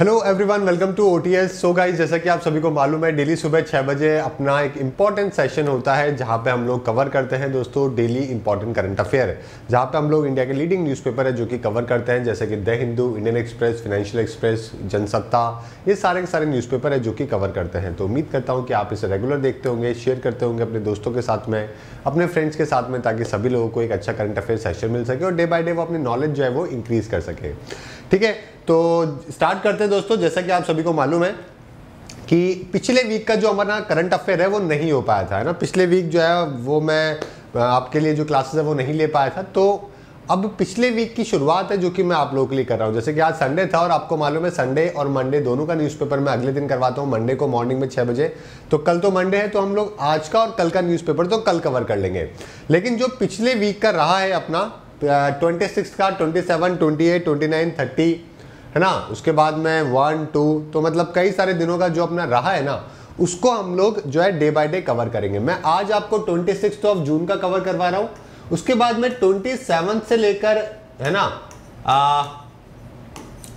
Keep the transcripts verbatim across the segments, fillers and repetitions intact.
Hello everyone, welcome to O T S. So guys, जैसा कि आप सभी को मालूम है, डेली सुबह छः बजे अपना एक इम्पॉर्टेंट सेशन होता है जहां पे हम लोग कवर करते हैं दोस्तों डेली इम्पॉर्टेंट करंट अफेयर, जहां पे हम लोग इंडिया के लीडिंग न्यूज़पेपर है जो कि कवर करते हैं, जैसे कि the Hindu, Indian Express, Financial Express, Jansatta, ये सारे के सारे न्यूज़पेपर है जो कि कवर करते हैं। तो उम्मीद करता हूँ कि आप इसे रेगुलर देखते होंगे, शेयर करते होंगे अपने दोस्तों के साथ में, अपने फ्रेंड्स के साथ में, ताकि सभी लोगों को एक अच्छा करंट अफेयर सेशन मिल सके और डे बाई डे वो अपनी नॉलेज जो है वो इंक्रीज़ कर सके। ठीक है, तो स्टार्ट करते हैं दोस्तों। जैसा कि आप सभी को मालूम है कि पिछले वीक का जो हमारा करंट अफेयर है वो नहीं हो पाया था, है ना। पिछले वीक जो है वो मैं आपके लिए जो क्लासेस है वो नहीं ले पाया था, तो अब पिछले वीक की शुरुआत है जो कि मैं आप लोगों के लिए कर रहा हूँ। जैसे कि आज संडे था और आपको मालूम है संडे और मंडे दोनों का न्यूज़पेपर मैं अगले दिन करवाता हूँ, मंडे को मॉर्निंग में छः बजे। तो कल तो मंडे है, तो हम लोग आज का और कल का न्यूज़पेपर तो कल कवर कर लेंगे, लेकिन जो पिछले वीक का रहा है अपना ट्वेंटी सिक्स का, twenty seven twenty eight twenty nine thirty है ना, उसके बाद में वन टू, तो मतलब कई सारे दिनों का जो अपना रहा है ना, उसको हम लोग जो है डे बाय डे कवर करेंगे। मैं आज आपको ट्वेंटी सिक्स ऑफ जून का कवर करवा रहा हूँ, उसके बाद में ट्वेंटी सेवन से लेकर है ना आ,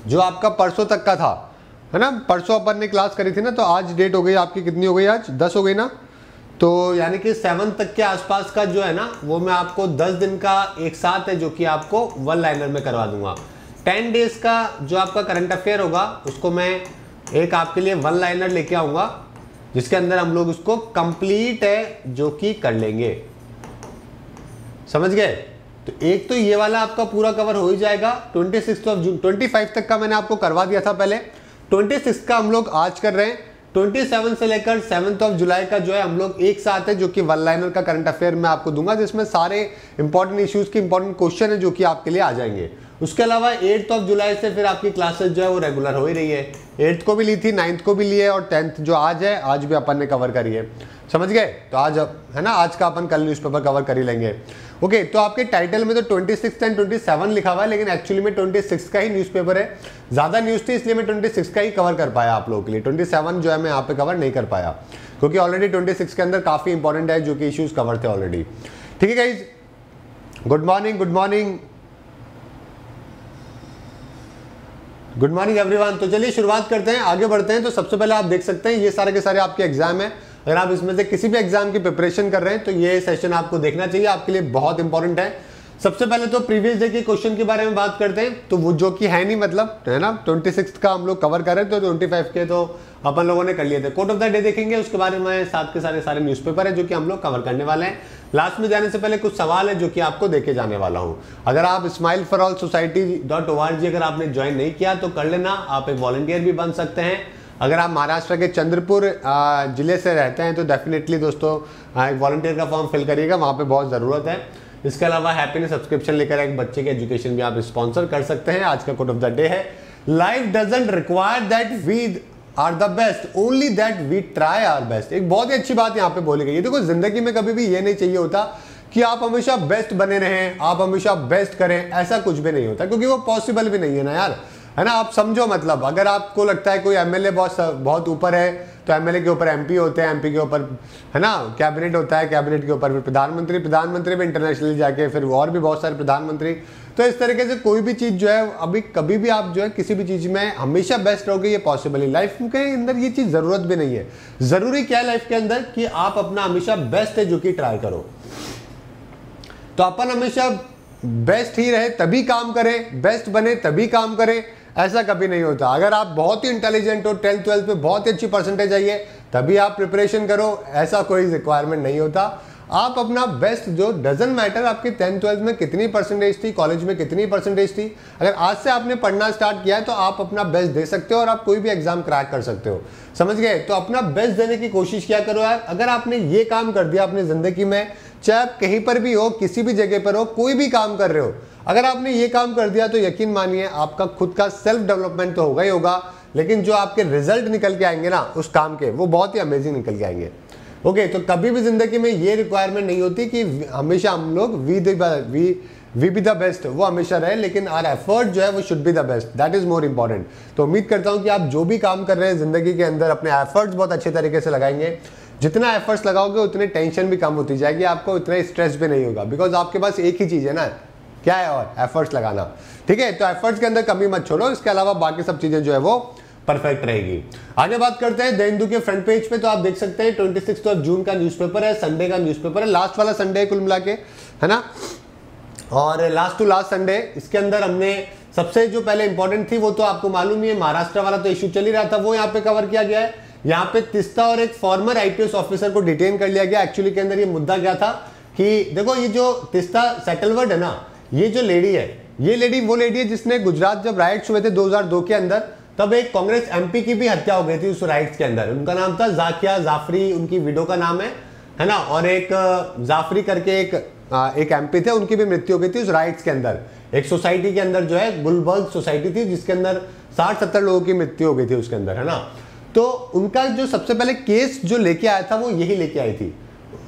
जो आपका परसों तक का था, है ना। परसों अपन ने क्लास करी थी ना, तो आज डेट हो गई आपकी कितनी हो गई, आज दस हो गई ना, तो यानी कि सेवन तक के आसपास का जो है ना वो मैं आपको दस दिन का एक साथ है जो कि आपको वन लाइनर में करवा दूंगा। टेन डेज का जो आपका करंट अफेयर होगा उसको मैं एक आपके लिए वन लाइनर लेके आऊँगा, जिसके अंदर हम लोग उसको कंप्लीट है जो कि कर लेंगे। समझ गए? तो एक तो ये वाला आपका पूरा कवर हो ही जाएगा twenty six of June. Twenty five तक का मैंने आपको करवा दिया था पहले, ट्वेंटी सिक्स का हम लोग आज कर रहे हैं। ट्वेंटी सेवन से लेकर सेवन्थ ऑफ जुलाई का जो है हम लोग एक साथ है जो कि वन लाइनर का करंट अफेयर मैं आपको दूंगा, जिसमें सारे इंपॉर्टेंट इश्यूज के इंपॉर्टेंट क्वेश्चन है जो कि आपके लिए आ जाएंगे। उसके अलावा एट्थ ऑफ जुलाई से फिर आपकी क्लासेस जो है वो रेगुलर हो ही रही है। एट्थ को भी ली थी, नाइन्थ को भी ली है, और टेंथ जो आज है आज भी अपन ने कवर करी है। समझ गए? तो आज है ना, आज का अपन कल न्यूज़पेपर कवर कर ही लेंगे। ओके, तो आपके टाइटल में तो twenty six and twenty seven लिखा हुआ है, लेकिन एक्चुअली में ट्वेंटी सिक्स का ही न्यूज़पेपर है, ज़्यादा न्यूज़ थी इसलिए मैं ट्वेंटी सिक्स का ही कवर कर पाया आप लोगों के लिए। ट्वेंटी सेवन जो है मैं यहाँ पे कवर नहीं कर पाया, क्योंकि ऑलरेडी ट्वेंटी सिक्स के अंदर काफ़ी इंपॉर्टेंट है जो कि इश्यूज़ कवर थे ऑलरेडी। ठीक है guys, good morning, good morning, good morning everyone. तो चलिए शुरुआत करते हैं, आगे बढ़ते हैं। तो सबसे पहले आप देख सकते हैं ये सारे के सारे आपके एग्जाम है। अगर आप इसमें से किसी भी एग्जाम की प्रिपरेशन कर रहे हैं तो ये सेशन आपको देखना चाहिए, आपके लिए बहुत इंपॉर्टेंट है। सबसे पहले तो प्रीवियस डे के क्वेश्चन के बारे में बात करते हैं, तो वो जो कि है नहीं, मतलब है ना, ट्वेंटी सिक्स का हम लोग कवर कर रहे हैं, तो ट्वेंटी फाइव के तो अपन लोगों ने कर लिए थे। कोर्ट ऑफ द डे देखेंगे, उसके बारे में साथ के सारे सारे न्यूज़पेपर है जो कि हम लोग कवर करने वाले हैं। लास्ट में जाने से पहले कुछ सवाल है जो कि आपको देखे जाने वाला हूँ। अगर आप smile for all society dot O R G अगर आपने ज्वाइन नहीं किया तो कर लेना, आप एक वॉलंटियर भी बन सकते हैं। अगर आप महाराष्ट्र के चंद्रपुर जिले से रहते हैं तो डेफिनेटली दोस्तों एक वॉलंटियर का फॉर्म फिल करिएगा, वहाँ पर बहुत ज़रूरत है। इसके अलावा हैप्पीनेस सब्सक्रिप्शन लेकर एक बच्चे के एजुकेशन भी आप स्पॉन्सर कर सकते हैं। आज का कोट ऑफ द डे है, life doesn't require that we are the best, only that we try our best. एक बहुत ही अच्छी बात यहाँ पे बोली गई है। देखो, जिंदगी में कभी भी ये नहीं चाहिए होता कि आप हमेशा बेस्ट बने रहें, आप हमेशा बेस्ट करें, ऐसा कुछ भी नहीं होता, क्योंकि वो पॉसिबल भी नहीं है ना यार, है ना। आप समझो, मतलब अगर आपको लगता है कोई एम एल ए बहुत बहुत ऊपर है तो एम एल ए के ऊपर एम पी होते हैं, एम पी के ऊपर है ना कैबिनेट होता है, कैबिनेट के ऊपर फिर प्रधानमंत्री, प्रधानमंत्री भी इंटरनेशनली जाके फिर और भी बहुत सारे प्रधानमंत्री। तो इस तरीके से कोई भी चीज़ जो है, अभी कभी भी आप जो है किसी भी चीज़ में हमेशा बेस्ट रहोगे ये पॉसिबल है। लाइफ के अंदर ये चीज़ ज़रूरत भी नहीं है। ज़रूरी क्या है लाइफ के अंदर कि आप अपना हमेशा बेस्ट है जो कि ट्राई करो। तो अपन हमेशा बेस्ट ही रहे तभी काम करें, बेस्ट बने तभी काम करें, ऐसा कभी नहीं होता। अगर आप बहुत ही इंटेलिजेंट हो, टेंथ ट्वेल्थ में बहुत ही अच्छी परसेंटेज आई है तभी आप प्रिपरेशन करो, ऐसा कोई रिक्वायरमेंट नहीं होता। आप अपना बेस्ट जो, डजेंट मैटर आपके टेंथ ट्वेल्थ में कितनी परसेंटेज थी, कॉलेज में कितनी परसेंटेज थी, अगर आज से आपने पढ़ना स्टार्ट किया है तो आप अपना बेस्ट दे सकते हो और आप कोई भी एग्जाम क्रैक कर सकते हो। समझ गए? तो अपना बेस्ट देने की कोशिश किया करो यार। अगर आपने ये काम कर दिया अपनी ज़िंदगी में, चाहे आप कहीं पर भी हो, किसी भी जगह पर हो, कोई भी काम कर रहे हो, अगर आपने ये काम कर दिया तो यकीन मानिए आपका खुद का सेल्फ डेवलपमेंट तो होगा ही होगा, लेकिन जो आपके रिजल्ट निकल के आएंगे ना उस काम के, वो बहुत ही अमेजिंग निकल के आएंगे। ओके, तो कभी भी ज़िंदगी में ये रिक्वायरमेंट नहीं होती कि हमेशा हम लोग we the we we be the best, वो हमेशा रहे, लेकिन आर एफर्ट जो है वो should be the best, that is more important. तो उम्मीद करता हूँ कि आप जो भी काम कर रहे हैं ज़िंदगी के अंदर अपने एफर्ट्स बहुत अच्छे तरीके से लगाएंगे। जितना एफर्ट्स लगाओगे उतनी टेंशन भी कम होती जाएगी, आपको उतना स्ट्रेस भी नहीं होगा, बिकॉज आपके पास एक ही चीज़ है ना, क्या है, और एफर्ट्स लगाना। ठीक है, तो एफर्ट्स के अंदर कमी मत छोड़ो। इसके अलावा बाकी सब चीज़ें जो है वो परफेक्ट रहेगी। आगे बात करते हैं द हिंदू के फ्रंट पेज पे, तो आप देख सकते हैं छब्बीस ऑफ जून का न्यूज़पेपर है, संडे का न्यूज़पेपर है, लास्ट वाला संडे है कुल मिला के, है ना, और लास्ट टू लास्ट संडे। इसके अंदर हमने सबसे जो पहले इंपॉर्टेंट थी वो तो आपको मालूम ही है, महाराष्ट्र वाला तो इश्यू चल ही रहा था, वो यहाँ पे कवर किया गया है। यहाँ पे तिस्ता और एक फॉर्मर आईपीएस ऑफिसर को डिटेन कर लिया गया। एक्चुअली के अंदर ये मुद्दा क्या था कि देखो ये जो तिस्ता सेटलवर्ड है ना, ये जो लेडी है, ये लेडी वो लेडी है जिसने गुजरात जब राइट्स हुए थे दो हज़ार दो के अंदर, तब एक कांग्रेस एमपी की भी हत्या हो गई थी उस राइट्स के अंदर। उनका नाम था जाकिया जाफरी, उनकी विडो का नाम है, है ना, और एक जाफरी करके एक एक एमपी थे, उनकी भी मृत्यु हो गई थी उस राइट्स के अंदर। एक सोसाइटी के अंदर जो है गुलबर्ग सोसाइटी थी जिसके अंदर साठ सत्तर लोगों की मृत्यु हो गई थी उसके अंदर, है ना। तो उनका जो सबसे पहले केस जो लेके आया था वो यही लेके आई थी,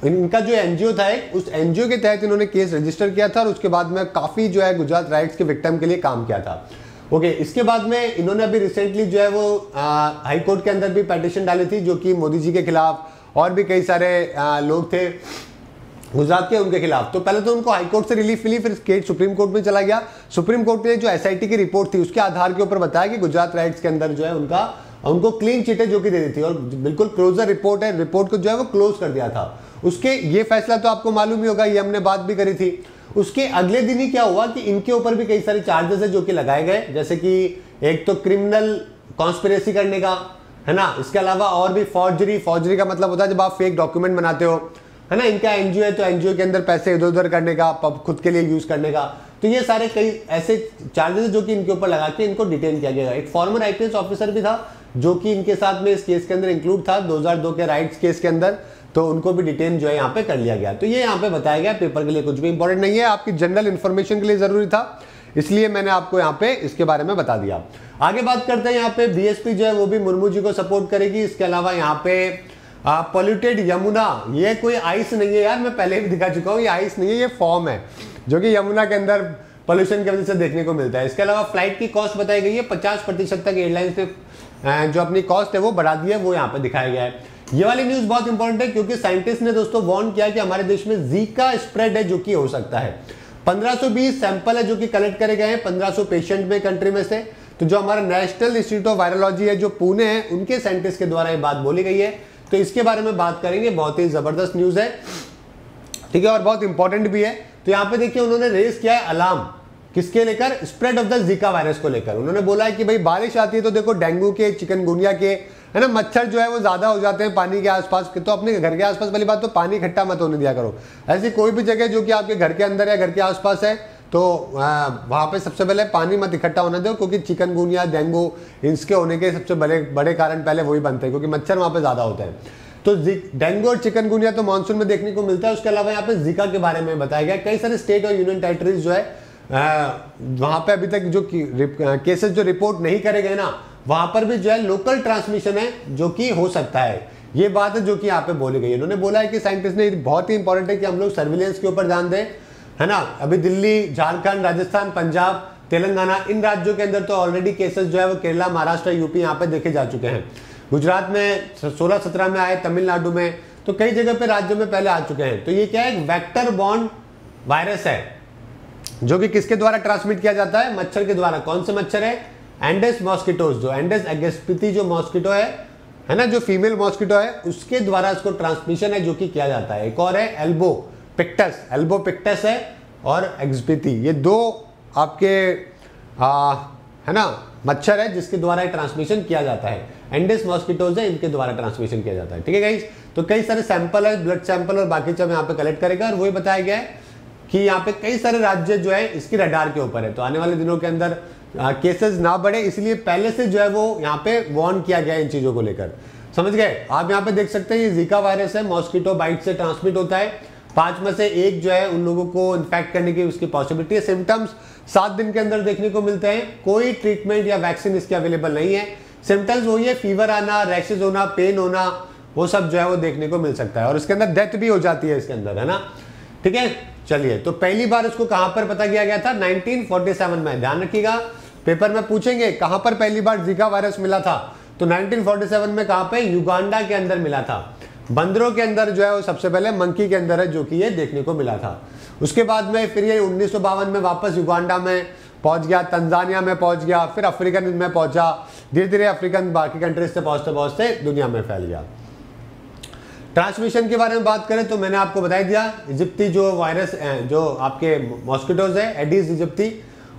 इनका जो एनजीओ था एक, उस एनजीओ के तहत इन्होंने केस रजिस्टर किया था और उसके बाद में काफ़ी जो है गुजरात राइट्स के विक्टिम के लिए काम किया था। ओके, इसके बाद में इन्होंने अभी रिसेंटली जो है वो हाई कोर्ट के अंदर भी पिटीशन डाली थी, जो कि मोदी जी के खिलाफ और भी कई सारे आ, लोग थे गुजरात के, उनके खिलाफ। तो पहले तो उनको हाईकोर्ट से रिलीफ मिली, फिर केस सुप्रीम कोर्ट में चला गया। सुप्रीम कोर्ट ने जो एसआईटी की रिपोर्ट थी उसके आधार के ऊपर बताया कि गुजरात राइट्स के अंदर जो है उनका उनको क्लीन चिट है जो कि दे दी थी, और बिल्कुल क्लोजर रिपोर्ट है, रिपोर्ट को जो है वो क्लोज कर दिया था। उसके ये फैसला तो आपको मालूम ही होगा, ये हमने बात भी करी थी। उसके अगले दिन ही क्या हुआ कि इनके ऊपर भी कई सारे चार्जेस है जो कि लगाए गए, जैसे कि एक तो क्रिमिनल कॉन्स्पिरेसी करने का, है ना, इसके अलावा और भी फॉर्जरी। फॉर्जरी का मतलब होता है जब आप फेक डॉक्यूमेंट बनाते हो, है ना। इनका एनजीओ है तो एनजीओ के अंदर पैसे इधर उधर करने का, खुद के लिए यूज करने का। तो ये सारे कई ऐसे चार्जेस जो कि इनके ऊपर लगा के इनको डिटेन किया गया। एक फॉर्मर आईपीएस ऑफिसर भी था जो कि इनके साथ में इस केस के अंदर इंक्लूड था दो हज़ार दो के राइट्स केस के अंदर, तो उनको भी डिटेन जो है यहाँ पे कर लिया गया। तो ये यहाँ पे बताया गया, पेपर के लिए कुछ भी इंपॉर्टेंट नहीं है, आपकी जनरल इन्फॉर्मेशन के लिए जरूरी था, इसलिए मैंने आपको यहाँ पे इसके बारे में बता दिया। आगे बात करते हैं, यहाँ पे बीएसपी जो है वो भी मुर्मू जी को सपोर्ट करेगी। इसके अलावा यहाँ पे पॉल्यूटेड यमुना, ये कोई आइस नहीं है यार, मैं पहले भी दिखा चुका हूँ, ये आइस नहीं है, ये फॉर्म है जो कि यमुना के अंदर पॉल्यूशन की वजह से देखने को मिलता है। इसके अलावा फ्लाइट की कॉस्ट बताई गई है, पचास प्रतिशत तक एयरलाइंस ने जो अपनी कॉस्ट है वो बढ़ा दी है, वो यहाँ पे दिखाया गया है। ये वाली न्यूज़ बहुत इंपॉर्टेंट है क्योंकि साइंटिस्ट ने दोस्तों वार्न किया कि हमारे देश में जीका स्प्रेड है जो कि हो सकता है। पंद्रह सौ बीस सैंपल है जो कि कलेक्ट करे गए हैं पंद्रह सौ पेशेंट में कंट्री में से। तो जो हमारा नेशनल इंस्टीट्यूट ऑफ वायरोलॉजी है जो पुणे है, उनके साइंटिस्ट के द्वारा ये बात बोली गई है, तो इसके बारे में बात करेंगे। बहुत ही ज़बरदस्त न्यूज़ है, ठीक है, और बहुत इंपॉर्टेंट भी है। तो यहाँ पे देखिए उन्होंने रेस किया है अलार्म किसके लेकर, spread of the Zika virus को लेकर। उन्होंने बोला है कि भाई बारिश आती है तो देखो डेंगू के, चिकनगुनिया के, है ना, मच्छर जो है वो ज़्यादा हो जाते हैं पानी के आसपास के। तो अपने घर के आसपास वाली बात, तो पानी इकट्ठा मत होने दिया करो। ऐसी कोई भी जगह जो कि आपके घर के अंदर या घर के आसपास है, तो वहाँ पे सबसे पहले पानी मत इकट्ठा होने दो, क्योंकि चिकनगुनिया, डेंगू, इसके होने के सबसे बड़े बड़े कारण पहले वही बनते हैं, क्योंकि मच्छर वहाँ पे ज़्यादा होते हैं। तो डेंगू और चिकनगुनिया तो मानसून में देखने को मिलता है। उसके अलावा यहाँ पे जीका के बारे में बताया गया, कई सारे स्टेट और यूनियन टेरिटरीज जो है वहाँ पे अभी तक जो केसेस जो रिपोर्ट नहीं करे गए ना, वहाँ पर भी जो है लोकल ट्रांसमिशन है जो कि हो सकता है। ये बात है जो कि यहाँ पे बोली गई। उन्होंने बोला है कि साइंटिस्ट ने, बहुत ही इंपॉर्टेंट है कि हम लोग सर्विलेंस के ऊपर ध्यान दें, है ना। अभी दिल्ली, झारखंड, राजस्थान, पंजाब, तेलंगाना, इन राज्यों के अंदर तो ऑलरेडी केसेस जो है वो केरला, महाराष्ट्र, यूपी यहाँ पे देखे जा चुके हैं। गुजरात में सोलह सत्रह में आए, तमिलनाडु में, तो कई जगह पे राज्यों में पहले आ चुके हैं। तो ये क्या है, वेक्टर बॉर्न वायरस है जो कि किसके द्वारा ट्रांसमिट किया जाता है, मच्छर के द्वारा। कौन से मच्छर है, एंडेस मॉस्किटोज, जो एंडेस एगेस्पिथी जो मॉस्किटो है, है ना, जो फीमेल मॉस्किटो है, उसके द्वारा इसको ट्रांसमिशन है जो कि किया जाता है। एक और है एल्बो पिक्टस, एल्बो पिक्टस है और एग्सपिथी, ये दो आपके आ, है ना मच्छर है जिसके द्वारा ट्रांसमिशन किया जाता है। एंडेस मॉस्किटोज है, इनके द्वारा ट्रांसमिशन किया जाता है, ठीक है गाइस। तो कई सारे सैंपल है, ब्लड सैंपल और बाकी सब यहाँ पे कलेक्ट करेगा, और वही बताया गया है कि यहाँ पे कई सारे राज्य जो है इसकी रडार के ऊपर है। तो आने वाले दिनों के अंदर केसेस ना बढ़े, इसलिए पहले से जो है वो यहाँ पे वार्न किया गया है इन चीज़ों को लेकर, समझ गए आप। यहाँ पे देख सकते हैं ये जीका वायरस है, मॉस्किटो बाइट से ट्रांसमिट होता है। पाँच में से एक जो है उन लोगों को इन्फेक्ट करने की उसकी पॉसिबिलिटी है। सिम्टम्स सात दिन के अंदर देखने को मिलते हैं, कोई ट्रीटमेंट या वैक्सीन इसके अवेलेबल नहीं है। सिम्टम्स वही है, फीवर आना, रैशेज होना, पेन होना, वो सब जो है वो देखने को मिल सकता है, और इसके अंदर डेथ भी हो जाती है इसके अंदर, है ना, ठीक है। चलिए, तो पहली बार इसको कहाँ पर पता किया गया था, नाइनटीन फोर्टी सेवन में, ध्यान रखिएगा पेपर में पूछेंगे कहाँ पर पहली बार जीका वायरस मिला था, तो नाइनटीन फोर्टी सेवन में कहाँ पे, युगांडा के अंदर मिला था। बंदरों के अंदर जो है वो सबसे पहले मंकी के अंदर है जो कि ये देखने को मिला था। उसके बाद में फिर ये उन्नीस सौ बावन में वापस युगांडा में, पहुंच गया, तंजानिया में पहुंच गया, फिर अफ्रीकन में पहुंचा, धीरे धीरे अफ्रीकन बाकी कंट्रीज से पहुंचते पहुंचते दुनिया में फैल गया। ट्रांसमिशन के बारे में बात करें तो मैंने आपको बता दिया, इजिप्ती जो वायरस जो आपके मॉस्किटोज है एडिस इजिप्ती,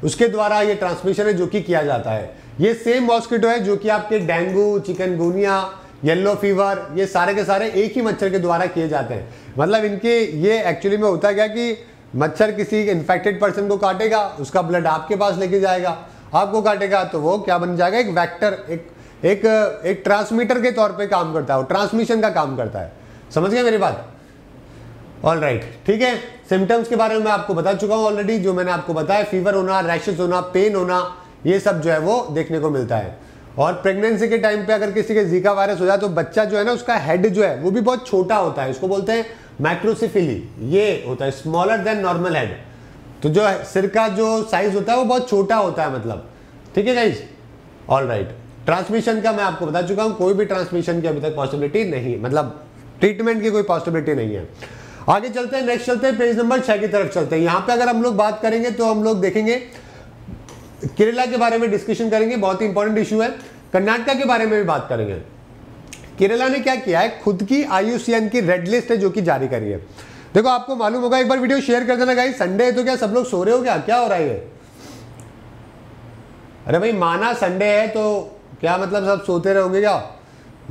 उसके द्वारा ये ट्रांसमिशन है जो कि किया जाता है। ये सेम मॉस्किटो है जो कि आपके डेंगू, चिकनगुनिया, येलो फीवर, ये सारे के सारे एक ही मच्छर के द्वारा किए जाते हैं। मतलब इनके ये एक्चुअली में होता क्या कि मच्छर किसी इन्फेक्टेड पर्सन को काटेगा, उसका ब्लड आपके पास लेके जाएगा, आपको काटेगा तो वो क्या बन जाएगा, एक वैक्टर, एक एक एक ट्रांसमीटर के तौर पे काम करता है, वो ट्रांसमिशन का काम करता है। समझ गए मेरी बात? ऑल राइट, ठीक है। सिम्टम्स के बारे में मैं आपको बता चुका हूँ ऑलरेडी, जो मैंने आपको बताया फीवर होना, रैशेज होना, पेन होना, ये सब जो है वो देखने को मिलता है। और प्रेगनेंसी के टाइम पे अगर किसी के जीका वायरस हो जाए तो बच्चा जो है ना, उसका हेड जो है वो भी बहुत छोटा होता है, उसको बोलते हैं मैक्रोसिफिली, ये होता है स्मॉलर देन नॉर्मल हेड। तो जो सिर का जो साइज होता है वो बहुत छोटा होता है, मतलब ठीक है गाइज। ऑल राइट, ट्रांसमिशन का मैं आपको बता चुका हूँ, कोई भी ट्रांसमिशन की अभी तक पॉसिबिलिटी नहीं, मतलब ट्रीटमेंट की कोई पॉसिबिलिटी नहीं है। आगे चलते हैं, नेक्स्ट चलते हैं पेज नंबर छः की तरफ चलते हैं। यहाँ पे अगर हम लोग बात करेंगे तो हम लोग देखेंगे केरला के बारे में डिस्कशन करेंगे, बहुत ही इंपॉर्टेंट इशू है। कर्नाटका के बारे में भी बात करेंगे। केरला ने क्या किया है, खुद की आई यू सी एन की रेड लिस्ट है जो कि जारी करी है। देखो आपको मालूम होगा, एक बार वीडियो शेयर कर देना गाइस। संडे है तो क्या सब लोग सो रहे हो क्या, क्या हो रहा है? अरे भाई माना संडे है तो क्या मतलब सब सोते रहोगे क्या?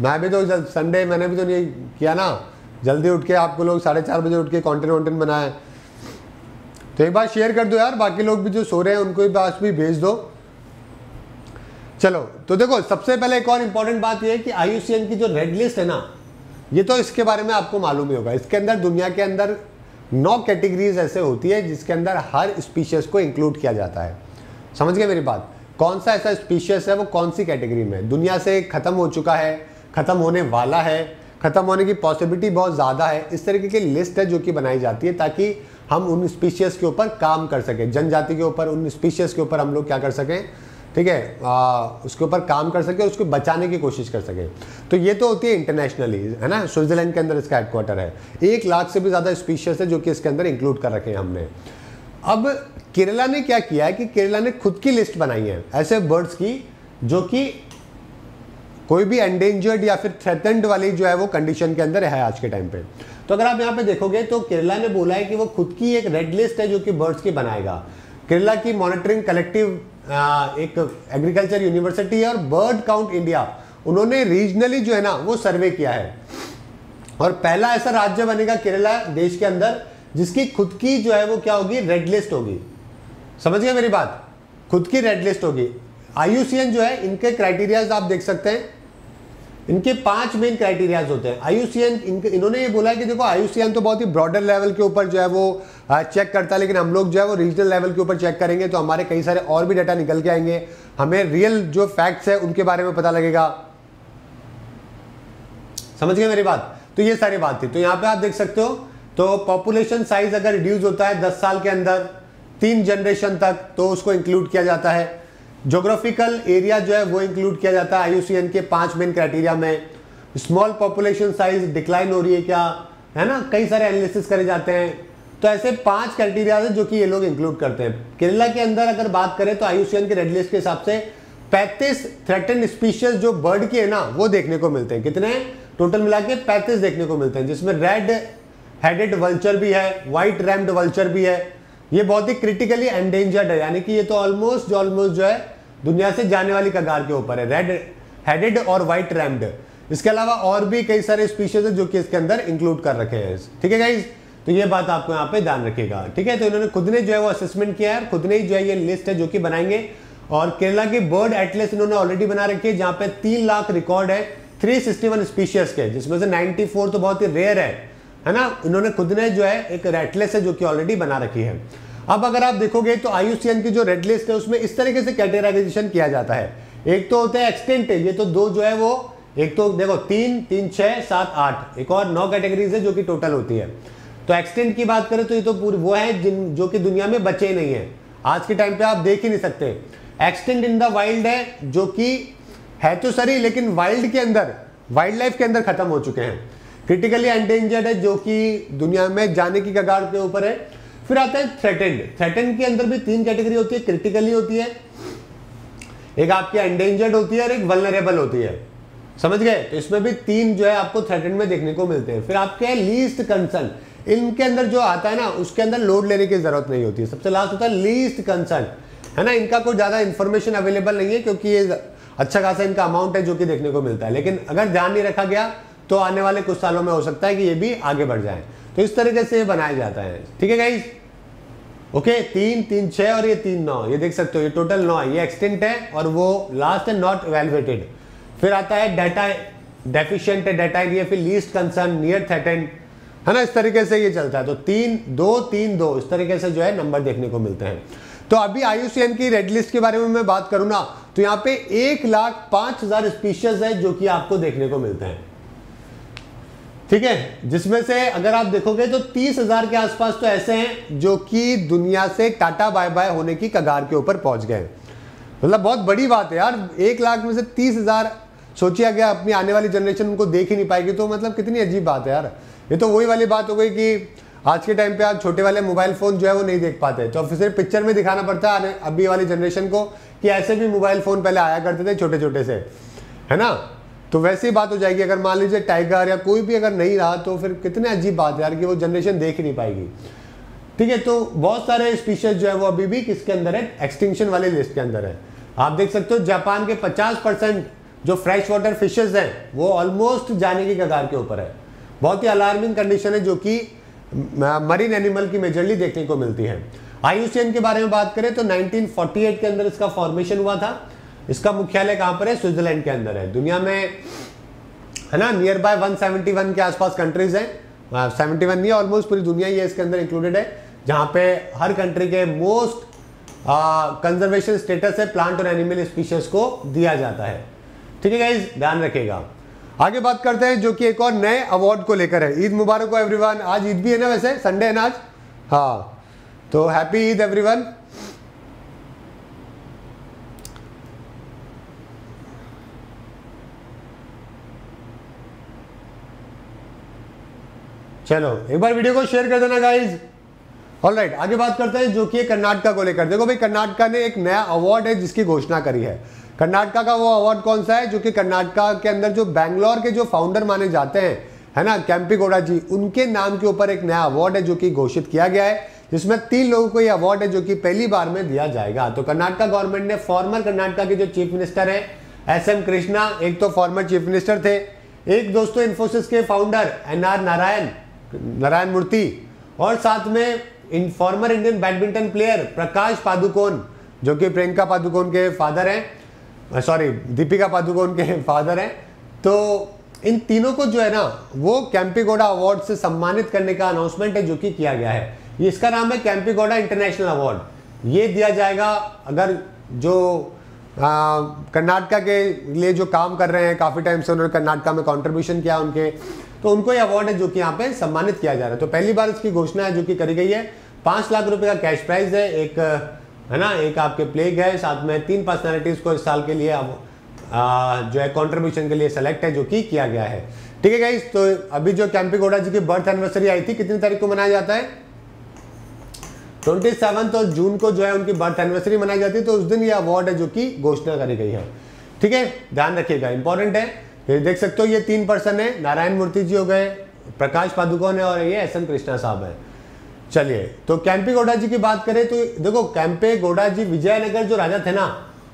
मैं भी तो संडे मैंने भी तो नहीं किया ना, जल्दी उठ के आपको लोग साढ़े चार बजे उठ के कॉन्टेंट वॉन्टेंट बनाए, तो एक बार शेयर कर दो यार, बाकी लोग भी जो सो रहे हैं उनको भी पास भी भेज दो। चलो तो देखो, सबसे पहले एक और इम्पॉर्टेंट बात यह है कि आई यू सी एन की जो रेड लिस्ट है ना, ये तो इसके बारे में आपको मालूम ही होगा, इसके अंदर दुनिया के अंदर नौ कैटेगरीज ऐसे होती है जिसके अंदर हर स्पीशीज को इंक्लूड किया जाता है। समझ गए मेरी बात? कौन सा ऐसा स्पीशीज है वो कौन सी कैटेगरी में, दुनिया से खत्म हो चुका है, खत्म होने वाला है, खत्म होने की पॉसिबिलिटी बहुत ज़्यादा है, इस तरीके की लिस्ट है जो कि बनाई जाती है ताकि हम उन स्पीशीज के ऊपर काम कर सकें, जनजाति के ऊपर, उन स्पीशीज के ऊपर हम लोग क्या कर सकें, ठीक है, उसके ऊपर काम कर सकें, उसको बचाने की कोशिश कर सकें। तो ये तो होती है इंटरनेशनली, है ना, स्विट्जरलैंड के अंदर इसका हेडक्वार्टर है। एक लाख से भी ज़्यादा स्पीशीज है जो कि इसके अंदर इंक्लूड कर रखे हैं हमने। अब केरला ने क्या किया है कि केरला ने खुद की लिस्ट बनाई है ऐसे बर्ड्स की जो कि कोई भी एंडेंजर्ड या फिर थ्रेटेंड वाली जो है वो कंडीशन के अंदर है आज के टाइम पे। तो अगर आप यहाँ पे देखोगे तो केरला ने बोला है कि वो खुद की एक रेड लिस्ट है जो कि बर्ड्स की बनाएगा। केरला की मॉनिटरिंग कलेक्टिव एक एग्रीकल्चर यूनिवर्सिटी है और बर्ड काउंट इंडिया, उन्होंने रीजनली जो है ना वो सर्वे किया है, और पहला ऐसा राज्य बनेगा केरला देश के अंदर जिसकी खुद की जो है वो क्या होगी, रेड लिस्ट होगी। समझिए मेरी बात, खुद की रेड लिस्ट होगी। आई यू सी एन जो है, इनके क्राइटेरियाज आप देख सकते हैं, इनके पांच मेन क्राइटेरियाज होते हैं। आई यू सी एन इनके, इन्होंने ये बोला है कि देखो आई यू सी एन तो बहुत ही ब्रॉडर लेवल के ऊपर जो है वो चेक करता है, लेकिन हम लोग जो है वो रीजनल लेवल के ऊपर चेक करेंगे तो हमारे कई सारे और भी डाटा निकल के आएंगे, हमें रियल जो फैक्ट्स है उनके बारे में पता लगेगा। समझ गए मेरी बात? तो ये सारी बात थी। तो यहाँ पे आप देख सकते हो, तो पॉपुलेशन साइज अगर रिड्यूस होता है दस साल के अंदर, तीन जनरेशन तक, तो उसको इंक्लूड किया जाता है। जोग्राफिकल एरिया जो है वो इंक्लूड किया जाता है आई यू सी एन के पांच मेन क्राइटेरिया में। स्मॉल पॉपुलेशन साइज डिक्लाइन हो रही है क्या, है ना, कई सारे एनालिसिस करे जाते हैं। तो ऐसे पांच क्राइटेरिया है जो कि ये लोग इंक्लूड करते हैं। केरला के अंदर अगर बात करें तो आई यू सी एन के रेड लिस्ट के हिसाब से पैंतीस थ्रेटेंड स्पीशीज जो बर्ड के है ना वो देखने को मिलते हैं। कितने टोटल मिला के पैंतीस देखने को मिलते हैं, जिसमें रेड हेडेड वल्चर भी है, व्हाइट रैम्ड वल्चर भी है। ये बहुत ही क्रिटिकली एंडेंजर्ड है, यानी कि ये तो ऑलमोस्ट जो ऑलमोस्ट जो है दुनिया से जाने वाली कगार के ऊपर है, रेड हेडेड और व्हाइट रैम्ड। इसके अलावा और भी कई सारे स्पीशीज है जो कि इसके अंदर इंक्लूड कर रखे हैं। ठीक है गाइज, तो ये बात आपको यहाँ पे ध्यान रखिएगा। ठीक है, तो इन्होंने खुद ने जो है वो असेसमेंट किया है, खुद ने ही जो है ये लिस्ट है जो कि बनाएंगे। और केरला की बर्ड एटलस इन्होंने ऑलरेडी बना रखी है, जहाँ पे तीन लाख रिकॉर्ड है थ्री सिक्सटी वन स्पीशीज के, जिसमें से नाइन्टी फोर तो बहुत ही रेयर है, है ना। इन्होंने खुद ने जो है एक रेड लिस्ट है जो कि ऑलरेडी बना रखी है। अब अगर आप देखोगे तो आई यू सी एन की जो रेड लिस्ट है उसमें इस तरीके से कैटेगराइजेशन किया जाता है। एक तो होता है एक्सटेंट, ये तो दो जो है वो, एक तो देखो तीन, तीन छः सात आठ, एक और नौ कैटेगरीज है जो कि टोटल होती है। तो एक्सटेंट की बात करें तो ये तो पूरी वो है जिन जो कि दुनिया में बचे नहीं है, आज के टाइम पे आप देख ही नहीं सकते। एक्सटेंट इन द वाइल्ड है जो कि है तो सरी, लेकिन वाइल्ड के अंदर, वाइल्ड लाइफ के अंदर खत्म हो चुके हैं। क्रिटिकली एंडेंजर्ड है जो कि दुनिया में जाने की कगार के ऊपर है। फिर आता है थ्रेटेंड। थ्रेटेंड के अंदर भी तीन कैटेगरी होती है, क्रिटिकली होती है, एक आपकी एंडेंजर्ड होती है और एक वल्नरेबल होती है, समझ गए। तो इसमें भी तीन जो है आपको थ्रेटेंड में देखने को मिलते हैं। फिर आपके लीस्ट कंसर्न, इनके अंदर जो आता है ना उसके अंदर लोड लेने की जरूरत नहीं होती है। सबसे लास्ट होता है लीस्ट कंसर्न, है ना, इनका कोई ज्यादा इंफॉर्मेशन अवेलेबल नहीं है क्योंकि ये अच्छा खासा इनका अमाउंट है जो कि देखने को मिलता है, लेकिन अगर ध्यान नहीं रखा गया तो आने वाले कुछ सालों में हो सकता है कि ये भी आगे बढ़ जाए। तो इस तरीके से ये बनाया जाता है, ठीक है गाइज। ओके, तीन तीन छः और ये तीन नौ, ये देख सकते हो, ये टोटल नौ है, ये एक्सटेंट है और वो लास्ट है नॉट इवैल्यूएटेड। फिर आता है डाटा डेफिशिएंट है, डाटा ये फिर लीस्ट कंसर्न, नियर थ्रेटेंड, है ना, इस तरीके से ये चलता है। तो तीन दो तीन दो इस तरीके से जो है नंबर देखने को मिलते हैं। तो अभी आई यू सी एन की रेड लिस्ट के बारे में मैं बात करूँ ना, तो यहाँ पे एक लाख पाँच हजार स्पीशीज है जो कि आपको देखने को मिलते हैं, ठीक है, जिसमें से अगर आप देखोगे तो तीस हजार के आसपास तो ऐसे हैं जो कि दुनिया से टाटा बाय बाय होने की कगार के ऊपर पहुंच गए। मतलब बहुत बड़ी बात है यार, एक लाख में से तीस हजार सोचिया गया, अपनी आने वाली जनरेशन उनको देख ही नहीं पाएगी, तो मतलब कितनी अजीब बात है यार। ये तो वही वाली बात हो गई कि आज के टाइम पे आप छोटे वाले मोबाइल फ़ोन जो है वो नहीं देख पाते, तो फिर सिर्फ पिक्चर में दिखाना पड़ता है अभी वाली जनरेशन को कि ऐसे भी मोबाइल फ़ोन पहले आया करते थे छोटे छोटे से, है ना। तो वैसी बात हो जाएगी, अगर मान लीजिए टाइगर या कोई भी अगर नहीं रहा तो फिर कितने अजीब बात है यार कि वो जनरेशन देख ही नहीं पाएगी, ठीक है। तो बहुत सारे स्पीशीज जो है वो अभी भी किसके अंदर है, एक्सटिंक्शन वाली लिस्ट के अंदर है। आप देख सकते हो जापान के पचास परसेंट जो फ्रेश वाटर फिशेज हैं वो ऑलमोस्ट जाने की कगार के ऊपर है। बहुत ही अलार्मिंग कंडीशन है जो कि मरीन एनिमल की मेजरली देखने को मिलती है। आई यू सी एन के बारे में बात करें तो नाइनटीन फोर्टी एट के अंदर इसका फॉर्मेशन हुआ था। इसका मुख्यालय कहाँ पर है, स्विट्जरलैंड के अंदर है। दुनिया में, है ना, nearby one seventy one के आसपास कंट्रीज हैं, सेवेंटी वन नहीं, ऑलमोस्ट पूरी दुनिया ही इसके अंदर इंक्लूडेड है, जहाँ पे हर कंट्री के मोस्ट कंजर्वेशन स्टेटस है प्लांट और एनिमल स्पीशीज को दिया जाता है, ठीक है गाइज, ध्यान रखिएगा। आगे बात करते हैं जो कि एक और नए अवार्ड को लेकर है। ईद मुबारक हो एवरीवन, आज ईद भी है ना, वैसे संडे है ना आज, हाँ, तो हैप्पी ईद एवरीवन। चलो एक बार वीडियो को शेयर कर देना गाइज। ऑलराइट, आगे बात करते हैं जो कि कर्नाटका को लेकर। देखो भाई, कर्नाटका ने एक नया अवार्ड है जिसकी घोषणा करी है। कर्नाटका का वो अवार्ड कौन सा है जो कि कर्नाटका के अंदर जो बैंगलोर के जो फाउंडर माने जाते हैं, है ना, केम्पेगौड़ा जी, उनके नाम के ऊपर एक नया अवार्ड है जो कि घोषित किया गया है, जिसमें तीन लोगों को ये अवार्ड है जो कि पहली बार में दिया जाएगा। तो कर्नाटका गवर्नमेंट ने फॉर्मर कर्नाटका के जो चीफ मिनिस्टर हैं एस एम कृष्णा, एक तो फॉर्मर चीफ मिनिस्टर थे, एक दोस्तों इन्फोसिस के founder N R Narayan Narayana Murthy, और साथ में इन former Indian badminton player Prakash Padukone जो कि प्रियंका पादुकोण के फादर हैं, सॉरी दीपिका पादुकोण के फादर हैं, तो इन तीनों को जो है ना वो केम्पेगौड़ा अवार्ड से सम्मानित करने का अनाउंसमेंट है जो कि किया गया है। ये इसका नाम है केम्पेगौड़ा इंटरनेशनल अवार्ड। ये दिया जाएगा अगर जो कर्नाटका के लिए जो काम कर रहे हैं, काफ़ी टाइम से उन्होंने कर्नाटका में कॉन्ट्रीब्यूशन किया उनके, तो उनको ये अवार्ड है जो कि यहाँ पर सम्मानित किया जा रहा है। तो पहली बार इसकी घोषणा है जो कि करी गई है। पाँच लाख रुपये का कैश प्राइज है, एक है ना, एक आपके प्लेग है, साथ में तीन पर्सनालिटीज को इस साल के लिए अब जो है कंट्रीब्यूशन के लिए सेलेक्ट है जो कि किया गया है, ठीक है गाइस। तो अभी जो केम्पेगौड़ा जी की बर्थ एनिवर्सरी आई थी, कितनी तारीख को मनाया जाता है, ट्वेंटी सेवन्थ और जून को जो है उनकी बर्थ एनिवर्सरी मनाई जाती है, तो उस दिन ये अवार्ड है जो कि घोषणा करी गई है, ठीक है, ध्यान रखिएगा, इंपॉर्टेंट है। ये देख सकते हो ये तीन पर्सन है, नारायण मूर्ति जी हो गए, प्रकाश पादुकोण है और ये एस एम कृष्णा साहब है। चलिए, तो केम्पेगौड़ा जी की बात करें तो देखो, केम्पेगौड़ा जी विजयनगर जो राजा थे ना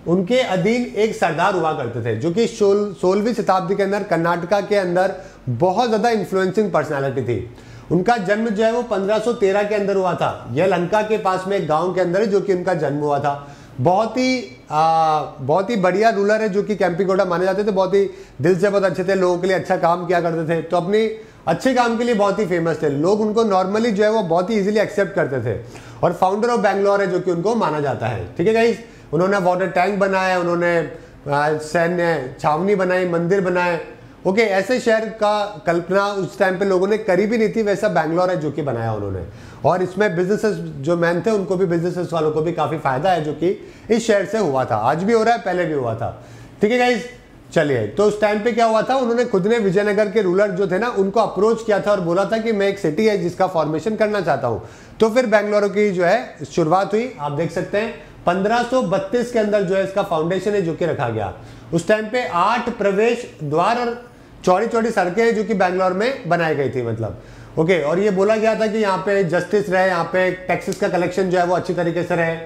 उनके अधीन एक सरदार हुआ करते थे जो कि सोलहवीं शताब्दी के अंदर कर्नाटका के अंदर बहुत ज़्यादा इन्फ्लुएंसिंग पर्सनालिटी थी। उनका जन्म जो है वो पंद्रह सौ तेरह के अंदर हुआ था। यह लंका के पास में एक गाँव के अंदर है जो कि उनका जन्म हुआ था। बहुत ही आ, बहुत ही बढ़िया रूलर है जो कि केम्पेगौड़ा माने जाते थे। बहुत ही दिल से बहुत अच्छे थे, लोगों के लिए अच्छा काम किया करते थे, तो अपनी अच्छे काम के लिए बहुत ही फेमस थे। लोग उनको नॉर्मली जो है वो बहुत ही इजीली एक्सेप्ट करते थे, और फाउंडर ऑफ बैंगलोर है जो कि उनको माना जाता है, ठीक है गाइस। उन्होंने वाटर टैंक बनाया, उन्होंने सैन्य छावनी बनाई, मंदिर बनाए, ओके, ऐसे शहर का कल्पना उस टाइम पे लोगों ने करी भी नहीं थी, वैसा बैंगलोर है जो कि बनाया उन्होंने। और इसमें बिजनेसेस जो मैन थे उनको भी, बिजनेसेस वालों को भी काफ़ी फायदा है जो कि इस शहर से हुआ था। आज भी हो रहा है, पहले भी हुआ था, ठीक है गाइस। चलिए, तो उस टाइम पे क्या हुआ था, उन्होंने खुद ने विजयनगर के रूलर जो थे ना उनको अप्रोच किया था और बोला था कि मैं एक सिटी है जिसका फॉर्मेशन करना चाहता हूँ। तो फिर बेंगलुरु की जो है शुरुआत हुई। आप देख सकते हैं पंद्रह सौ बत्तीस के अंदर जो है इसका फाउंडेशन है जो कि रखा गया। उस टाइम पे आठ प्रवेश द्वार और चौड़ी चौड़ी सड़कें हैं जो कि बेंगलोर में बनाई गई थी, मतलब ओके। और ये बोला गया था कि यहाँ पे जस्टिस रहे, यहाँ पे टैक्सेस का कलेक्शन जो है वो अच्छी तरीके से रहे,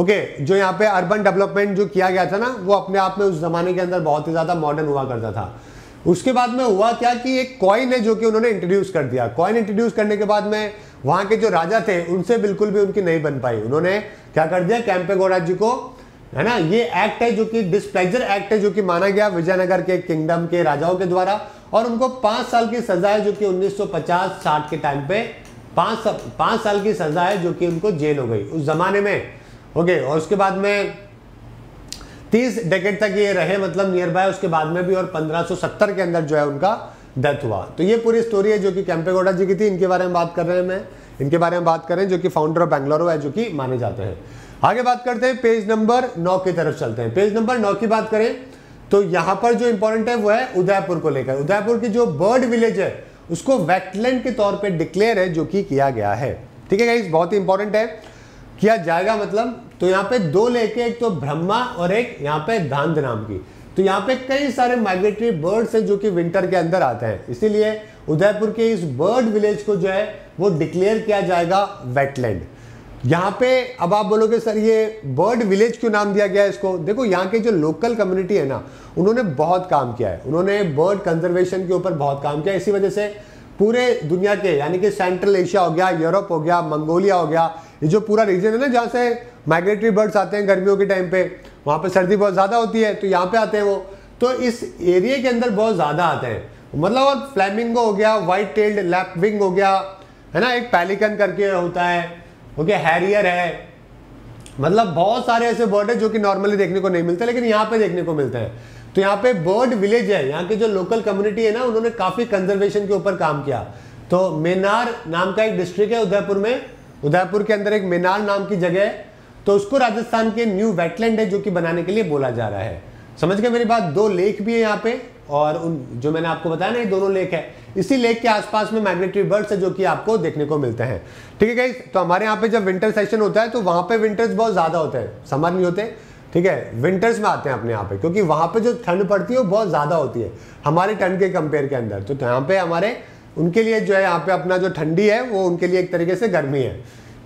ओके। जो यहाँ पे अर्बन डेवलपमेंट जो किया गया था ना वो अपने आप में उस जमाने के अंदर बहुत ही ज़्यादा मॉडर्न हुआ करता था। उसके बाद में हुआ क्या कि एक कॉइन है जो कि उन्होंने इंट्रोड्यूस कर दिया। कॉइन इंट्रोड्यूस करने के बाद में वहाँ के जो राजा थे उनसे बिल्कुल भी उनकी नहीं बन पाई। उन्होंने क्या कर दिया, केम्पेगौड़ा जी को, है ना, ये एक्ट है जो कि डिस्प्लेजर एक्ट है जो कि माना गया विजयनगर के किंगडम के राजाओं के द्वारा, और उनको पाँच साल की सजा है जो कि उन्नीस सौ पचास साठ के टाइम पे पाँच पाँच साल की सजा है जो कि उनको जेल हो गई उस जमाने में, ओके। और उसके बाद में तीस डेकेड तक ये रहे, मतलब नियर बाय, उसके बाद में भी। और पंद्रह सौ सत्तर के अंदर जो है उनका डेथ हुआ। तो ये पूरी स्टोरी है जो कि केम्पेगौड़ा जी की थी। इनके बारे में बात कर रहे हैं मैं इनके बारे में बात कर रहे हैं जो कि फाउंडर ऑफ बेंगलुरु है जो कि माने जाते हैं। आगे बात करते हैं पेज नंबर नौ की तरफ चलते हैं। पेज नंबर नौ की बात करें तो यहाँ पर जो इंपॉर्टेंट है वो है उदयपुर को लेकर। उदयपुर की जो बर्ड विलेज है उसको वेटलैंड के तौर पर डिक्लेयर है जो कि किया गया है, ठीक है गाइस, बहुत ही इंपॉर्टेंट है, किया जाएगा मतलब। तो यहाँ पे दो लेके, एक तो ब्रह्मा और एक यहाँ पे धांध नाम की। तो यहाँ पे कई सारे माइग्रेटरी बर्ड्स हैं जो कि विंटर के अंदर आते हैं, इसीलिए उदयपुर के इस बर्ड विलेज को जो है वो डिक्लेयर किया जाएगा वेटलैंड। यहाँ पे अब आप बोलोगे सर ये बर्ड विलेज क्यों नाम दिया गया है इसको, देखो यहाँ के जो लोकल कम्युनिटी है ना उन्होंने बहुत काम किया है, उन्होंने बर्ड कंजर्वेशन के ऊपर बहुत काम किया। इसी वजह से पूरे दुनिया के, यानी कि सेंट्रल एशिया हो गया, यूरोप हो गया, मंगोलिया हो गया, ये जो पूरा रीजन है ना जहाँ से माइग्रेटरी बर्ड्स आते हैं गर्मियों के टाइम पे, वहाँ पे सर्दी बहुत ज़्यादा होती है तो यहाँ पे आते हैं वो, तो इस एरिया के अंदर बहुत ज़्यादा आते हैं, मतलब। और फ्लेमिंगो हो गया, वाइट टेल्ड लैपविंग हो गया, है ना, एक पैलिकन करके होता है, ओके, हैरियर है, मतलब बहुत सारे ऐसे बर्ड हैं जो कि नॉर्मली देखने को नहीं मिलते लेकिन यहाँ पर देखने को मिलते हैं। तो यहाँ पे बर्ड विलेज है, यहाँ के जो लोकल कम्युनिटी है ना उन्होंने काफ़ी कंजर्वेशन के ऊपर काम किया। तो मेनार नाम का एक डिस्ट्रिक्ट है उदयपुर में, उदयपुर के अंदर एक मेनार नाम की जगह है, तो उसको राजस्थान के न्यू वेटलैंड है जो कि बनाने के लिए बोला जा रहा है, समझ गए मेरी बात। दो लेक भी है यहाँ पे, और उन जो मैंने आपको बताया ना ये दोनों लेक है, इसी लेक के आसपास में माइग्रेटरी बर्ड्स है जो कि आपको देखने को मिलते हैं, ठीक है गाइस। तो हमारे यहाँ पे जब विंटर सेशन होता है तो वहाँ पे विंटर्स बहुत ज़्यादा होते हैं, समर नहीं होते, ठीक है, विंटर्स में आते हैं अपने यहाँ पे, क्योंकि वहाँ पे जो ठंड पड़ती है वो बहुत ज़्यादा होती है हमारे ठंड के कंपेयर के अंदर। तो यहाँ पे हमारे उनके लिए जो है यहाँ पे अपना जो ठंडी है वो उनके लिए एक तरीके से गर्मी है,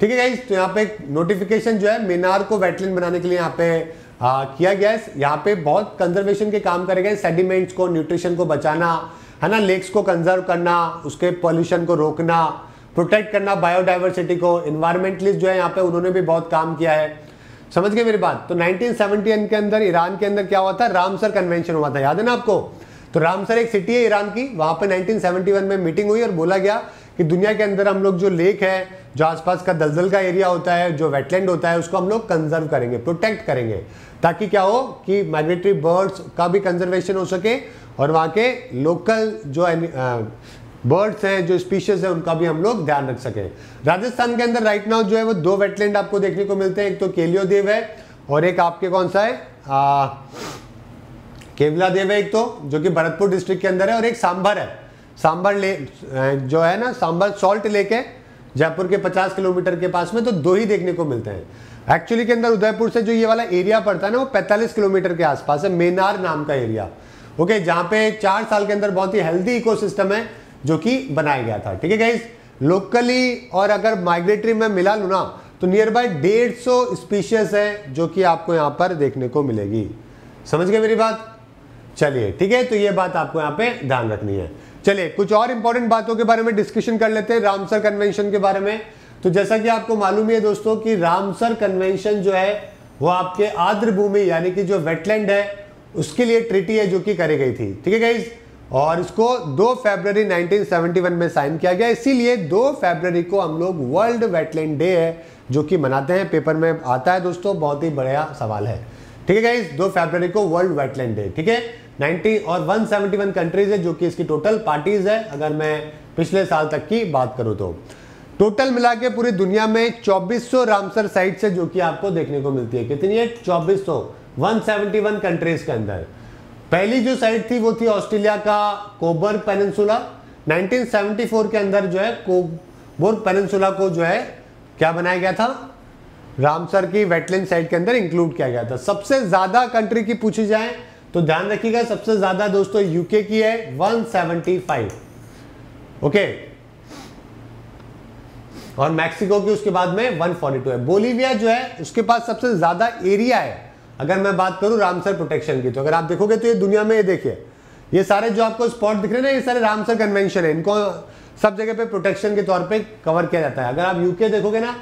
ठीक है गाइस। तो यहाँ पे नोटिफिकेशन जो है मेनार को वेटलैंड बनाने के लिए यहाँ पे आ, किया गया है। यहाँ पे बहुत कंजर्वेशन के काम करे गए, सेडिमेंट्स को, न्यूट्रिशन को बचाना, है ना, लेक्स को कंजर्व करना, उसके पॉल्यूशन को रोकना, प्रोटेक्ट करना बायोडाइवर्सिटी को, इन्वायरमेंटलिस्ट जो है यहाँ पे उन्होंने भी बहुत काम किया है, समझ गए मेरी बात। तो नाइनटीन सेवेंटी वन के अंदर ईरान के अंदर क्या हुआ था, रामसर कन्वेंशन हुआ था, याद है ना आपको। तो रामसर एक सिटी है ईरान की, वहाँ पे नाइनटीन सेवेंटी वन में मीटिंग हुई और बोला गया कि दुनिया के अंदर हम लोग जो लेक है, जो आसपास का दलदल का एरिया होता है, जो वेटलैंड होता है, उसको हम लोग कंजर्व करेंगे, प्रोटेक्ट करेंगे, ताकि क्या हो कि माइग्रेटरी बर्ड्स का भी कंजर्वेशन हो सके और वहाँ के लोकल जो बर्ड्स हैं, जो स्पीशीज हैं, उनका भी हम लोग ध्यान रख सकें। राजस्थान के अंदर राइट नाउ जो है वो दो वेटलैंड आपको देखने को मिलते हैं, एक तो केलियो देव है और एक आपके कौन सा है आ, केवला देव है, एक तो जो कि भरतपुर डिस्ट्रिक्ट के अंदर है, और एक सांभर है, सांभर ले जो है ना सांभर सॉल्ट लेक है जयपुर के पचास किलोमीटर के पास में। तो दो ही देखने को मिलते हैं एक्चुअली के अंदर। उदयपुर से जो ये वाला एरिया पड़ता है ना वो पैंतालीस किलोमीटर के आसपास है, मेनार नाम का एरिया, ओके, जहाँ पे चार साल के अंदर बहुत ही हेल्दी इकोसिस्टम है जो कि बनाया गया था, ठीक है गाइस। लोकली और अगर माइग्रेटरी में मिला लूँ ना तो नियर बाय डेढ़ सौ स्पीशीज है जो कि आपको यहाँ पर देखने को मिलेगी, समझ गए मेरी बात। चलिए ठीक है, तो ये बात आपको यहाँ पे ध्यान रखनी है। चलिए कुछ और इंपॉर्टेंट बातों के बारे में डिस्कशन कर लेते हैं रामसर कन्वेंशन के बारे में। तो जैसा कि आपको मालूम है दोस्तों कि रामसर कन्वेंशन जो है वो आपके आर्द्र भूमि यानी कि जो वेटलैंड है उसके लिए ट्रीटी है जो कि करी गई थी, ठीक है गाइस। और इसको दो फरवरी नाइनटीन सेवेंटी वन में साइन किया गया, इसीलिए दो फरवरी को हम लोग वर्ल्ड वेटलैंड डे है जो कि मनाते हैं, पेपर में आता है दोस्तों, बहुत ही बढ़िया सवाल है, ठीक है गाइस। दो फरवरी को वर्ल्ड वेटलैंड डे, ठीक है। नब्बे और एक सौ इकहत्तर कंट्रीज है जो कि इसकी टोटल पार्टीज है, अगर मैं पिछले साल तक की बात करूँ तो टोटल मिला के पूरी दुनिया में चौबीस सौ रामसर साइट्स है जो कि आपको देखने को मिलती है। कितनी है? चौबीस सौ, एक सौ इकहत्तर कंट्रीज के अंदर। पहली जो साइट थी वो थी ऑस्ट्रेलिया का Cobourg Peninsula. Nineteen seventy four के अंदर जो है कोबर्ग पेनिनसुला को जो है क्या बनाया गया था, रामसर की वेटलैंड साइट के अंदर इंक्लूड किया गया था। सबसे ज्यादा कंट्री की पूछी जाए तो ध्यान रखिएगा सबसे ज्यादा दोस्तों यूके की है वन सेवेंटी फाइव, ओके, और मैक्सिको की उसके बाद में वन फोर्टी टू है। बोलीविया जो है उसके पास सबसे ज्यादा एरिया है अगर मैं बात करूं रामसर प्रोटेक्शन की, तो अगर आप देखोगे तो ये दुनिया में, ये देखिए ये सारे जो आपको स्पॉट दिख रहे हैं ना, ये सारे रामसर कन्वेंशन है, इनको सब जगह पे प्रोटेक्शन के तौर पे कवर किया जाता है। अगर आप यूके देखोगे ना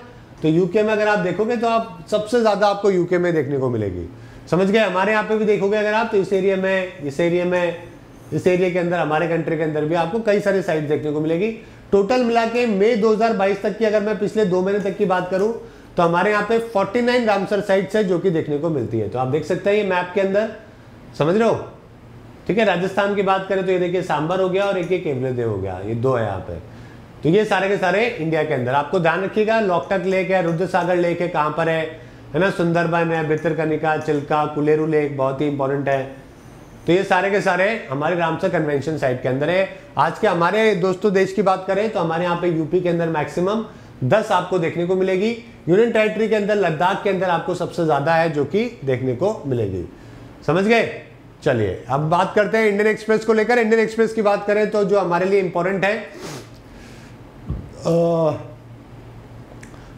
तो यूके में अगर आप देखोगे तो आप सबसे ज्यादा आपको यूके में देखने को मिलेगी, समझ गए। हमारे यहाँ पे भी देखोगे अगर आप तो इस एरिया में, इस एरिया में, इस एरिया के अंदर, हमारे कंट्री के अंदर भी आपको कई सारी साइट देखने को मिलेगी। टोटल मिला के मई दो हज़ार बाईस तक की अगर मैं पिछले दो महीने तक की बात करूं तो हमारे यहाँ पे उनचास रामसर साइट्स है जो कि देखने को मिलती है। तो आप देख सकते हैं ये मैप के अंदर, समझ रहे हो, ठीक है। राजस्थान की बात करें तो ये देखिए सांभर हो गया और एक एक केवलेदेव हो गया, ये दो है यहाँ पे। तो ये सारे के सारे इंडिया के अंदर, आपको ध्यान रखिएगा। लॉकटक लेक है, रुद्र सागर लेक है, कहाँ पर है, है ना, सुंदरबन है, भितरकनिका, चिल्का, कुलेरू लेक बहुत ही इंपॉर्टेंट है। तो ये सारे के सारे हमारे रामसर कन्वेंशन साइट के अंदर है। आज के हमारे दोस्तों देश की बात करें तो हमारे यहाँ पे यूपी के अंदर मैक्सिमम दस आपको देखने को मिलेगी। यूनियन टेरिटरी के अंदर, लद्दाख के अंदर आपको सबसे ज्यादा है जो कि देखने को मिलेगी, समझ गए। चलिए अब बात करते हैं इंडियन एक्सप्रेस को लेकर। इंडियन एक्सप्रेस की बात करें तो जो हमारे लिए इंपॉर्टेंट है,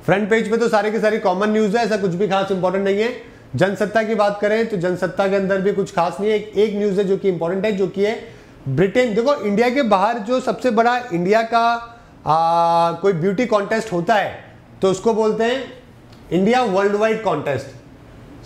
फ्रंट पेज पे तो सारे के सारी कॉमन न्यूज है, ऐसा कुछ भी खास इंपॉर्टेंट नहीं है। जनसत्ता की बात करें तो जनसत्ता के अंदर भी कुछ खास नहीं है, एक, एक न्यूज है जो कि इंपॉर्टेंट है, जो कि है ब्रिटेन। देखो इंडिया के बाहर जो सबसे बड़ा इंडिया का आ, कोई ब्यूटी कॉन्टेस्ट होता है तो उसको बोलते हैं इंडिया वर्ल्ड वाइड कॉन्टेस्ट,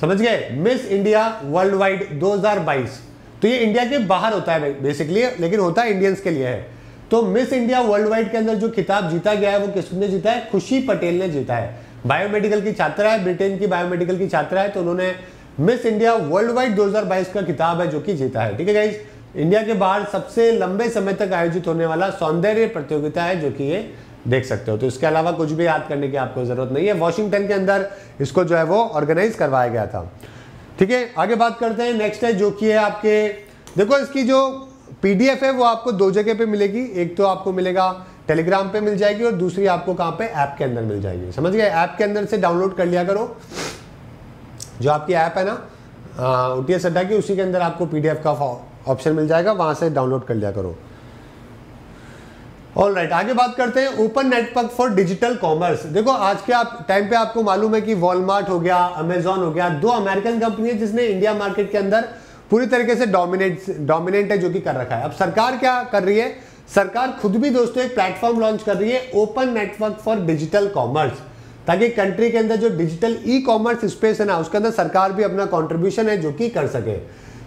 समझ गए, मिस इंडिया वर्ल्ड वाइड दो हज़ार बाईस। तो ये इंडिया के बाहर होता है बेसिकली, लेकिन होता है इंडियंस के लिए है। तो मिस इंडिया वर्ल्ड वाइड के अंदर जो खिताब जीता गया है वो किसने जीता है, खुशी पटेल ने जीता है, बायोमेडिकल की छात्रा है, ब्रिटेन की बायोमेडिकल की छात्रा है। तो उन्होंने मिस इंडिया वर्ल्ड वाइड दो हज़ार बाईस का खिताब है जो कि जीता है, ठीक है गाइस। इंडिया के बाहर सबसे लंबे समय तक आयोजित होने वाला सौंदर्य प्रतियोगिता है जो कि ये देख सकते हो। तो इसके अलावा कुछ भी याद करने की आपको जरूरत नहीं है। वॉशिंगटन के अंदर इसको जो है वो ऑर्गेनाइज करवाया गया था, ठीक है। आगे बात करते हैं, नेक्स्ट है जो कि है आपके, देखो इसकी जो पीडीएफ है वो आपको दो जगह पे मिलेगी, एक तो आपको मिलेगा टेलीग्राम पे मिल जाएगी और दूसरी आपको कहाँ पे, ऐप के अंदर मिल जाएगी, समझ गए। ऐप के अंदर से डाउनलोड कर लिया करो, जो आपकी ऐप है ना ओटीएस अड्डा की, उसी के अंदर आपको पीडीएफ का ऑप्शन मिल जाएगा, वहां से डाउनलोड कर लिया करो। ऑल राइट, आगे बात करते हैं open network for digital commerce. देखो आज के आप टाइम पे आपको मालूम है कि वॉलमार्ट हो गया, अमेजॉन हो गया, दो अमेरिकन कंपनी है जिसने इंडिया मार्केट के अंदर पूरी तरीके से डोमिनेट डोमिनेट है जो कि कर रखा है। अब सरकार क्या कर रही है, सरकार खुद भी दोस्तों एक प्लेटफॉर्म लॉन्च कर रही है open network for digital commerce, ताकि कंट्री के अंदर जो डिजिटल ई कॉमर्स स्पेस है ना उसके अंदर सरकार भी अपना कंट्रीब्यूशन है जो कि कर सके,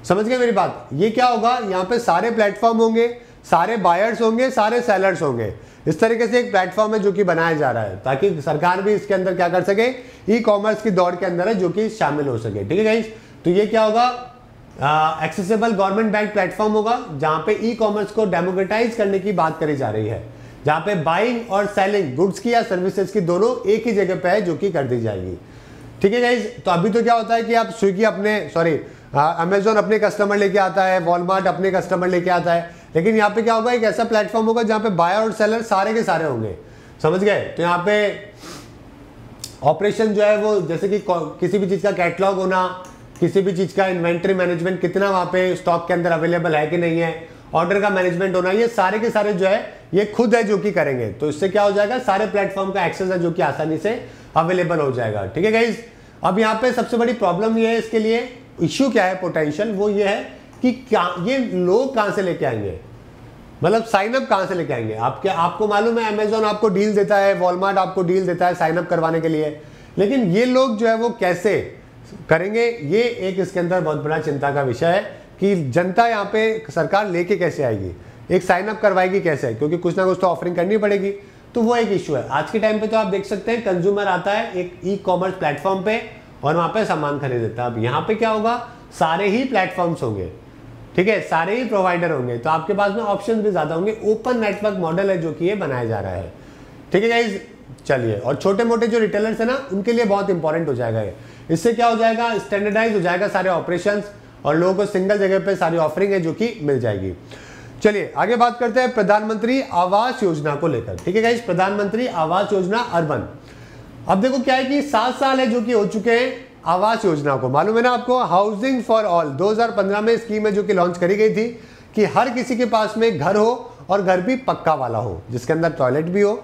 समझ गए मेरी बात। ये क्या होगा, यहाँ पे सारे प्लेटफॉर्म होंगे, सारे बायर्स होंगे, सारे सेलर्स होंगे, इस तरीके से एक प्लेटफॉर्म है जो कि बनाया जा रहा है ताकि सरकार भी इसके अंदर क्या कर सके, ई कॉमर्स की दौड़ के अंदर है जो कि शामिल हो सके, ठीक है गाइस। तो ये क्या होगा, एक्सेसिबल गवर्नमेंट बैंक प्लेटफॉर्म होगा जहां पे ई कॉमर्स को डेमोक्रेटाइज करने की बात करी जा रही है, जहां पे बाइंग और सेलिंग गुड्स की या सर्विसेज की दोनों एक ही जगह पे है जो कि कर दी जाएगी, ठीक है गाइज। तो अभी तो क्या होता है कि आप स्विगी अपने, सॉरी अमेजोन अपने कस्टमर लेके आता है, वॉलमार्ट अपने कस्टमर लेके आता है, लेकिन यहाँ पे क्या होगा, एक ऐसा प्लेटफॉर्म होगा जहाँ पे बायर और सेलर सारे के सारे होंगे, समझ गए। तो यहाँ पे ऑपरेशन जो है वो जैसे कि किसी भी चीज का कैटलॉग होना, किसी भी चीज़ का इन्वेंट्री मैनेजमेंट, कितना वहाँ पे स्टॉक के अंदर अवेलेबल है कि नहीं है, ऑर्डर का मैनेजमेंट होना, ये सारे के सारे जो है ये खुद है जो कि करेंगे। तो इससे क्या हो जाएगा, सारे प्लेटफॉर्म का एक्सेस है जो कि आसानी से अवेलेबल हो जाएगा, ठीक है गाइज। अब यहाँ पे सबसे बड़ी प्रॉब्लम ये है, इसके लिए इश्यू क्या है पोटेंशियल, वो ये है कि क्या ये लोग कहाँ से लेके आएंगे, मतलब साइनअप कहाँ से लेके आएंगे। आपके आपको मालूम है अमेजोन आपको डील देता है, वॉलमार्ट आपको डील देता है साइनअप करवाने के लिए, लेकिन ये लोग जो है वो कैसे करेंगे, ये एक इसके अंदर बहुत बड़ा चिंता का विषय है कि जनता यहाँ पे सरकार लेके कैसे आएगी, एक साइन अप करवाएगी कैसे, क्योंकि कुछ ना कुछ तो ऑफरिंग करनी पड़ेगी। तो वो एक इशू है आज के टाइम पे। तो आप देख सकते हैं कंज्यूमर आता है एक ई कॉमर्स प्लेटफॉर्म पे और वहाँ पे सामान खरीदता है। अब यहाँ पे क्या होगा, सारे ही प्लेटफॉर्म्स होंगे, ठीक है, सारे ही प्रोवाइडर होंगे, तो आपके पास में ऑप्शन भी ज़्यादा होंगे। ओपन नेटवर्क मॉडल है जो कि ये बनाया जा रहा है, ठीक है गाइज। चलिए, और छोटे मोटे जो रिटेलर्स है ना उनके लिए बहुत इंपॉर्टेंट हो जाएगा ये। इससे क्या हो जाएगा, स्टैंडर्डाइज हो जाएगा सारे ऑपरेशंस, और लोगों को सिंगल जगह पे सारी ऑफरिंग है जो कि मिल जाएगी। चलिए आगे बात करते हैं प्रधानमंत्री आवास योजना को लेकर। ठीक है गाइस, प्रधानमंत्री आवास योजना अर्बन। अब देखो क्या है कि सात साल है जो कि हो चुके हैं आवास योजना को। मालूम है ना आपको, हाउसिंग फॉर ऑल दो हज़ार पंद्रह में स्कीम है जो कि लॉन्च करी गई थी कि हर किसी के पास में घर हो और घर भी पक्का वाला हो जिसके अंदर टॉयलेट भी हो।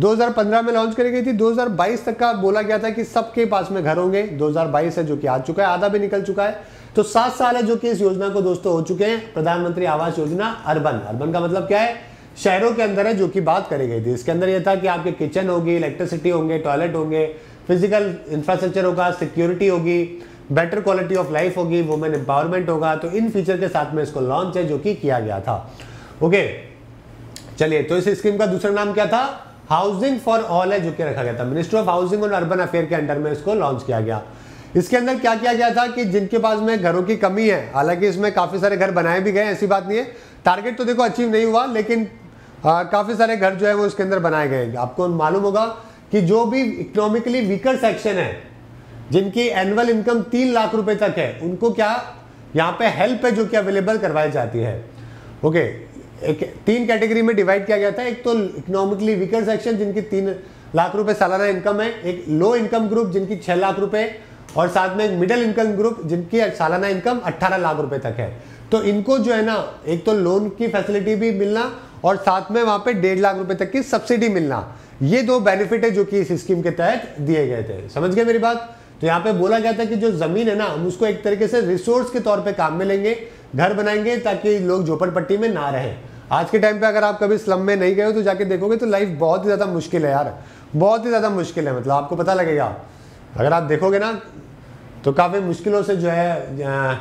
दो हज़ार पंद्रह में लॉन्च करी गई थी। दो हज़ार बाईस तक का बोला गया था कि सबके पास में घर होंगे। दो हज़ार बाईस है जो कि आ चुका है, आधा भी निकल चुका है। तो सात साल है जो कि इस योजना को दोस्तों हो चुके हैं, प्रधानमंत्री आवास योजना अर्बन। अर्बन का मतलब क्या है, शहरों के अंदर है जो कि बात करी गई थी। इसके अंदर यह था कि आपके किचन होगी, इलेक्ट्रिसिटी होंगे, टॉयलेट होंगे, फिजिकल इंफ्रास्ट्रक्चर होगा, सिक्योरिटी होगी, बेटर क्वालिटी ऑफ लाइफ होगी, वुमेन एम्पावरमेंट होगा। तो इन फीचर के साथ में इसको लॉन्च है जो कि किया गया था। ओके चलिए, तो इस स्कीम का दूसरा नाम क्या था, हाउसिंग फॉर ऑल है जो कि रखा गया था। मिनिस्ट्री ऑफ हाउसिंग और अर्बन अफेयर के अंडर में इसको लॉन्च किया गया। इसके अंदर क्या किया गया था कि जिनके पास में घरों की कमी है, हालांकि इसमें काफ़ी सारे घर बनाए भी गए, ऐसी बात नहीं है, टारगेट तो देखो अचीव नहीं हुआ, लेकिन काफ़ी सारे घर जो है वो इसके अंदर बनाए गए। आपको मालूम होगा कि जो भी इकोनॉमिकली वीकर सेक्शन है, जिनकी एनुअल इनकम तीन लाख रुपए तक है, उनको क्या यहाँ पे हेल्प है जो कि अवेलेबल करवाई जाती है। ओके, एक तीन कैटेगरी में डिवाइड किया गया था। एक तो इकोनॉमिकली वीकर सेक्शन जिनकी तीन लाख रुपए सालाना इनकम है, एक लो इनकम ग्रुप जिनकी छः लाख रुपए, और साथ में एक मिडिल इनकम ग्रुप जिनकी सालाना इनकम अट्ठारह लाख रुपए तक है। तो इनको जो है ना, एक तो लोन की फैसिलिटी भी मिलना और साथ में वहाँ पे डेढ़ लाख रुपए तक की सब्सिडी मिलना, ये दो बेनिफिट है जो कि इस स्कीम के तहत दिए गए थे। समझ गए मेरी बात। तो यहाँ पे बोला गया था कि जो जमीन है ना, हम उसको एक तरीके से रिसोर्स के तौर पे काम में लेंगे, घर बनाएंगे ताकि लोग झोपड़पट्टी में ना रहें। आज के टाइम पे अगर आप कभी स्लम में नहीं गए हो तो जाके देखोगे तो लाइफ बहुत ही ज़्यादा मुश्किल है यार, बहुत ही ज़्यादा मुश्किल है। मतलब आपको पता लगेगा, अगर आप देखोगे ना तो काफ़ी मुश्किलों से जो है आ,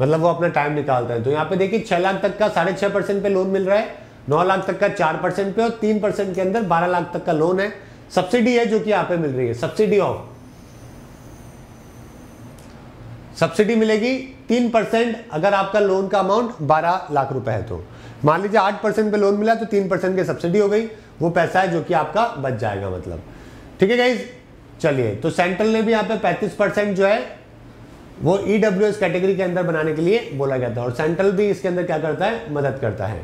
मतलब वो अपना टाइम निकालता है। तो यहाँ पे देखिए छः लाख तक का साढ़े छः परसेंट पे लोन मिल रहा है, नौ लाख तक का चार परसेंट पे, और तीन परसेंट के अंदर बारह लाख तक का लोन है। सब्सिडी है जो कि यहाँ पे मिल रही है, सब्सिडी ऑफ सब्सिडी मिलेगी तीन परसेंट अगर आपका लोन का अमाउंट बारह लाख रुपए है। तो मान लीजिए आठ परसेंट पे लोन मिला तो तीन परसेंट की सब्सिडी हो गई, वो पैसा है जो कि आपका बच जाएगा। मतलब ठीक है गाइज। चलिए, तो सेंट्रल ने भी यहाँ पे पैंतीस परसेंट जो है वो ई डब्ल्यू एस कैटेगरी के अंदर बनाने के लिए बोला गया था, और सेंट्रल भी इसके अंदर क्या करता है, मदद करता है।